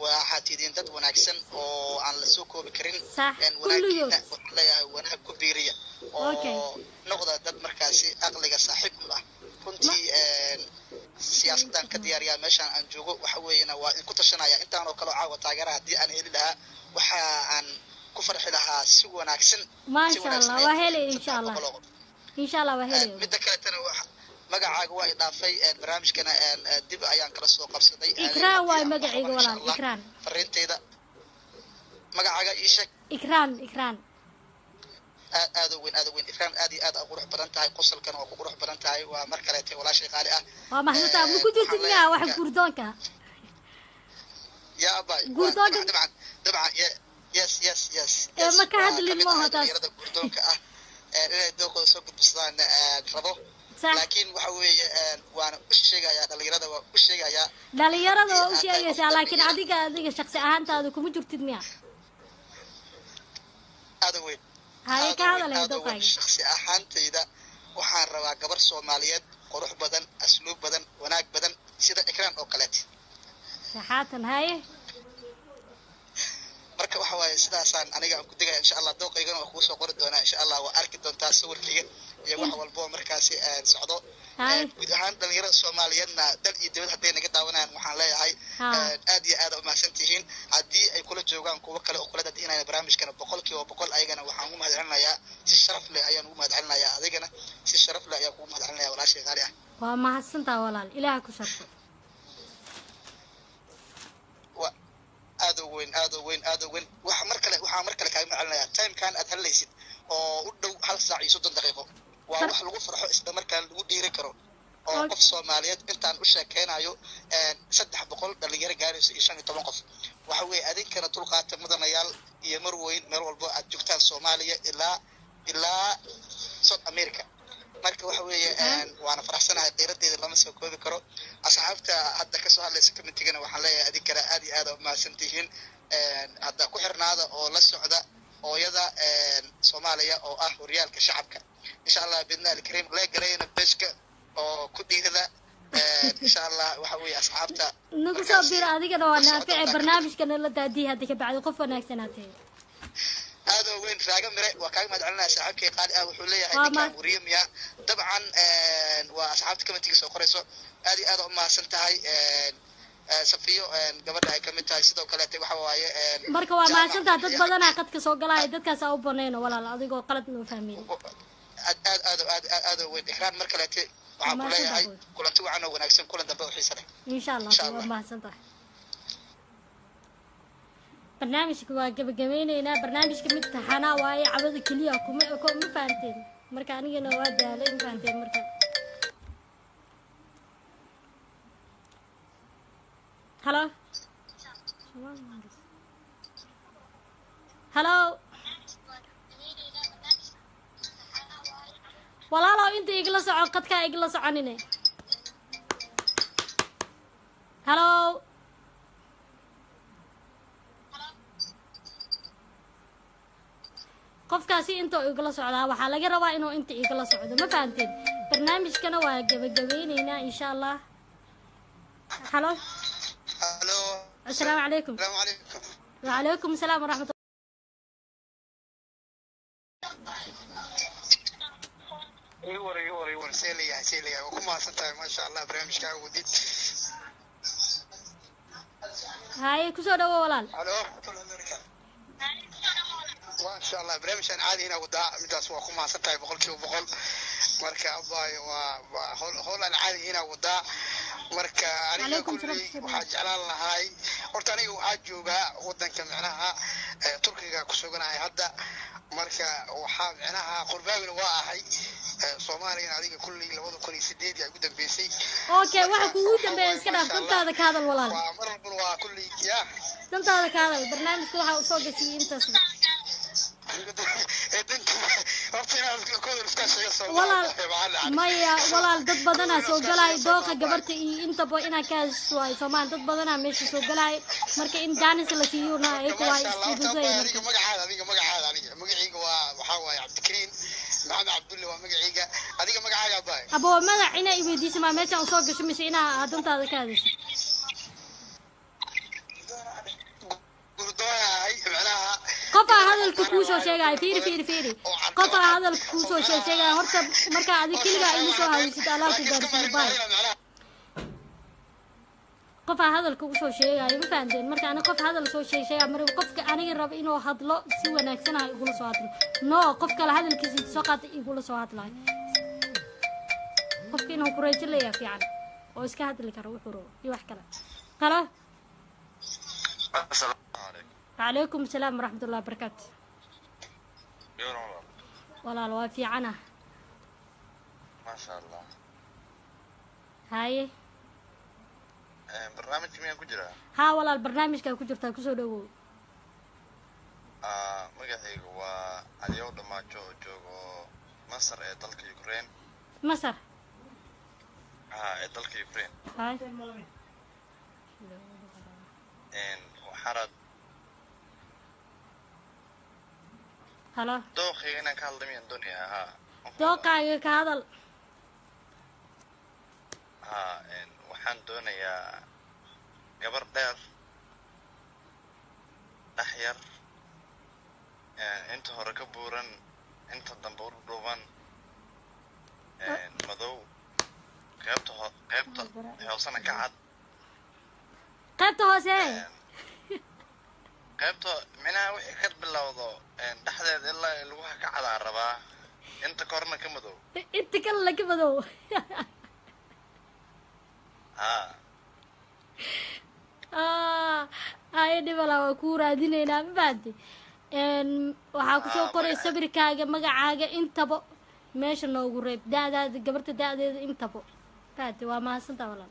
وحاتيدين دد وناكسن أو عن السوق بكرين. صح. كل يوم. وناك كبيرية. أوكي. نقطة دد مركزي أغلق صاحب الله. كنتي سياسة كديارية مشان أنجو وحوينا وكنت شنايا أنت أنا وكلو عاو تاجرها دي أنا هلي لها وحان كفر حلها سو ناكسن. ما شاء الله وهلي إن شاء الله. إن شاء الله وهلي. متذكرتنا وح. magacaagu waa idaafay barnaamijkana dib ayaan kala soo qabsaday Ikraan waa magacayga walaal Ikraan fariintayda magacaaga ii sheeg Ikraan aad weyn Ikraan aad qurux badan tahay qosolkan waa qurux badan tahay waa mar kale tahay walaashay qaali ah waa mahadsantahay ma ku jirtid miyaa wax gurdoonka yaa bay gurdoonka dabcan yes ma ka hadli ma hada gurdoonka ah ee doqo soo gudbisaan rabo لكن وحوي وأنا أشجع دليردا وأشجع يا دليردا أشجع لكن عديك شخص أنت هذا كم جرت تدميع هذا وين الشخص أنت إذا وحروا قبر صوماليات قروح بدن أسلوب بدن وناك بدن سيدا إكرام أو قلتي صحات هاي marka waxa way sidaasan aniga aan ku diga insha Allah dooqaygan oo ku soo qor doona insha Allah waa arki doonta sawirkiga iyo wax walba markaas aan socdo guud ahaan dhalinyarada Soomaaliyeedna dal iyo dawlad haday naga daawanayaan waxaan leeyahay aad iyo aad u mahadsantihiin hadii ay kula joogaan kuwa kale oo kuladad inay barnaamijkan 100% 100 ayagana waxaan u mahadcelinayaa si sharaf leh ayaan u mahadcelinayaa adigana si sharaf leh ayaan ku mahadcelinayaa walaashay qaali ah waa mahadsantahay walaal Ilaahay ku sharfo هذا وين وحمرك لك على تايم كان أذهل ليست أو ودو هل ساعة يسدون دقيقة وروح الغفر حق استمر كان ودي ركرو أو قف صوماليات أنت عن أشياء كان عيو سدح بقول اللي جرى جالس إيشان يطلع قف وحوي هذيك كانت طلقة مدن يال يمر وين مر والبو الجوكتان الصومالية إلى صوت أمريكا marka waxa weeyaan waana faraxsanahay qeyradeyda lama soo koobi karo asxaabta hadda ka soo hadlaysa committee-gana waxaan leeyahay adig kala aad iyo aad u mahadsantihiin hadda ku xirnaada oo la socda hooyada Soomaaliya oo ah horyaalka shacabka insha Allah bidna al-kareem la gareeyna beshka oo ku dhiirada إن شاء الله وحوي أصحابته. نقصوا بير هذيك نوعنا في برنامج كنا للدادي هذيك بعد قفنا سنتين. هذا وين راجع مرة وكان مدعنا أصحابك قال أبو حلي هذيك مريم يا طبعا وأصحابك كمان تيجي سوق رئيسه هذه أضع ما سنتهاي صفيو قبل هاي كمان تيجي سيدو كلا تيجي وحوي. بركوا ما سنتها تتبادلنا قد كسوق لا يدك كساو بنينا ولا لا أذيك قلت نفهمين. هذا وين إحنا مركلة وعبولي كلنا توه عنا ونعكسهم كلنا دبوا حيسره. إن شاء الله. ما سنتهاي. برنامجك واجب جميل هنا برنامجك متحنا ويا عباد كلية كم فانتين مركاني أنا وده لين فانتين مركان هلا هلا والله لو أنت إجلس عن قدك إجلس عنينه هلا qofkaasi inta uu igala socdaa waxa laga rabaa inuu inta igala socdo ma fahanteen barnaamijkana waa gabagabeynayna insha Allah halo halo assalaamu alaykum wa alaykum assalam wa rahmatullahi iyo seeliya oo kuma santay ma sha Allah barnaamijka ugu did hay ku soo dhawo walaal halo وإن شاء الله برامج عادي هنا ودا مدرس وأخوما ستة بقول كيو بقول مركا أباي وهول العادي هنا ودا مركا عليك كل وحاج على الله هاي أرتني وأجوبها غدا كمعناها تركيا كسوقنا هاي هدا مركا وحاج عناها قربان وواحي صومالي عليك كل اللي وضو كل سديد يعودن بيسي أوكي واحد كودن بيس كده كنت هذاك هذا الولاد ومرة وكل يا كنت هذاك هذا البرنامج كله وصوجي أنت مايا والله الدب بدنا سوق جلاي دوقة جبرت إنت بو إنا كاش واي فما الدب بدنا مش سوق جلاي مركي إن جانس اللي سيورنا إيه واي استدوزي مركي مجا حدا وحوا عبد الكريم محمد عبد الله ومجا حدا هذيك مجا حدا باي أبو ماذا عنا يبديش ما مش سوق شو مش إنا هدنت هذا كذا قطع هذا الكوكوش وشجع فيري قطع هذا الكوكوش وشجع هرتب مركز هذه كلها إنسوا هذه ستالات الدرسات قطع هذا الكوكوش وشجع مفهمين مركز أنا قطع هذا الكوكوش وشجع مر وقف أنا الرب إنه هضلا سوى نكسنا يقول صوتنا نا قف كله هذا الكيس سقط يقول صوتنا قف إنه كريت لي يا في عنا وإسكت هذا اللي كروه كروه يوحكله خلاص السلام عليكم عليكم السلام ورحمة الله وبركاته. والله الوافي عنه. ما شاء الله. هاي. برنامج مين كجرا؟ ها والله البرنامج كان كجرا تاكو سودو. مقاعي قوا اليوم لما جو مصر إدلك يوكرين. مصر. إدلك يوكرين. هاي. وحرد. هلا دوقي أنا كهالدمية الدنيا ها دوقي كهذا ها إن وحن دنيا قبر دير أحير أنت هركبورن أنت الدنبور دوبان مذو قابته هوسنا كعد قابته هوسين قابته منها وحكت بالله وضو دحداد إلا الوها كعد عربا أنت كورنا كمدو أنت كلا كمدو هاي دي بلا وكورة ديني نام بعدي وحاكو شو قري سبر كاجا مجا عاجا أنت بو ماشي نو قريب دا قبرت دا أنت بو بعدي وما حسنت ولا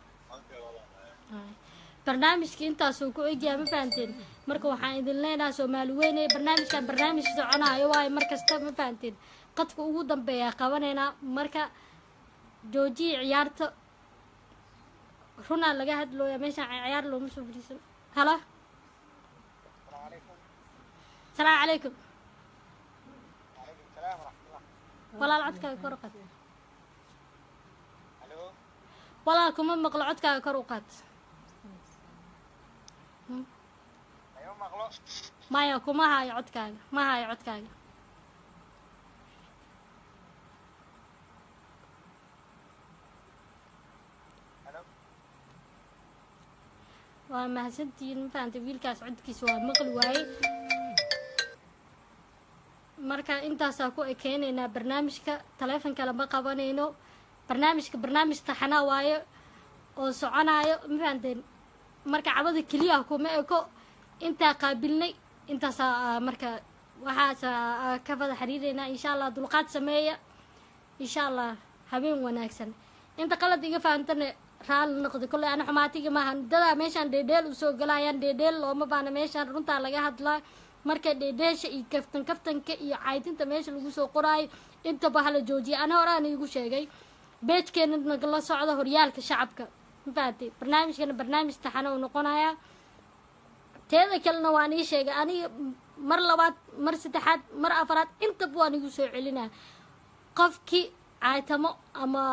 برنامجك أنت سوكو إجا مفانتين مركو حين دلنا سومال ويني برنامج سعنا يواي مركز تب مفانتين قد كوجدا بيا قوانينا مركا جوجي عيارته هنا لجهد لو يمشي عيار لو مش بريسون هلا السلام عليكم السلام ورحمة الله والله العتكة كورقة والله كم مقلع عدك كروقات أيوة مقلع ما يكون ما هاي عدك ما هاي عدك وما هسنتين فأنت ويلكاس عدك سوا مقلواي marka intaasa ku ekeenayna barnaamijka taleefanka la qabanayno barnaamijka taxana waayo oo soconayo ma fahanteen marka cabada kaliya ku ma eko inta qaabilnay intaasa marka waxa ka wada xiriirayna insha Allah dulqaad sameeya insha Allah habeen wanaagsan inta qalad iga fahanteen raal noqdo kulli aan xumaatiga ma ahan dada meeshan deedeel u soo galayaan deedeel looma baana meeshan runta laga hadlaa marka deedeesha iyo kaftanka iyo caydinta meesha lagu soo qoray inta bahal joojiye ana horaan igu sheegay beejkeena nagala socdo horyaalka shacabka intaati barnaamijkan barnaamij taxana uu noqonaya teeda kalena waan ii sheegay ani mar labaad mar saddexaad mar afraad inta baan igu soo celinaa qofki aytamo ama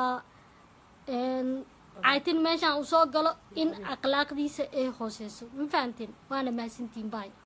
aytin meesha uu soo galo in akhlaaqdiisa ay hooseyso intaantin waana maasintiin bay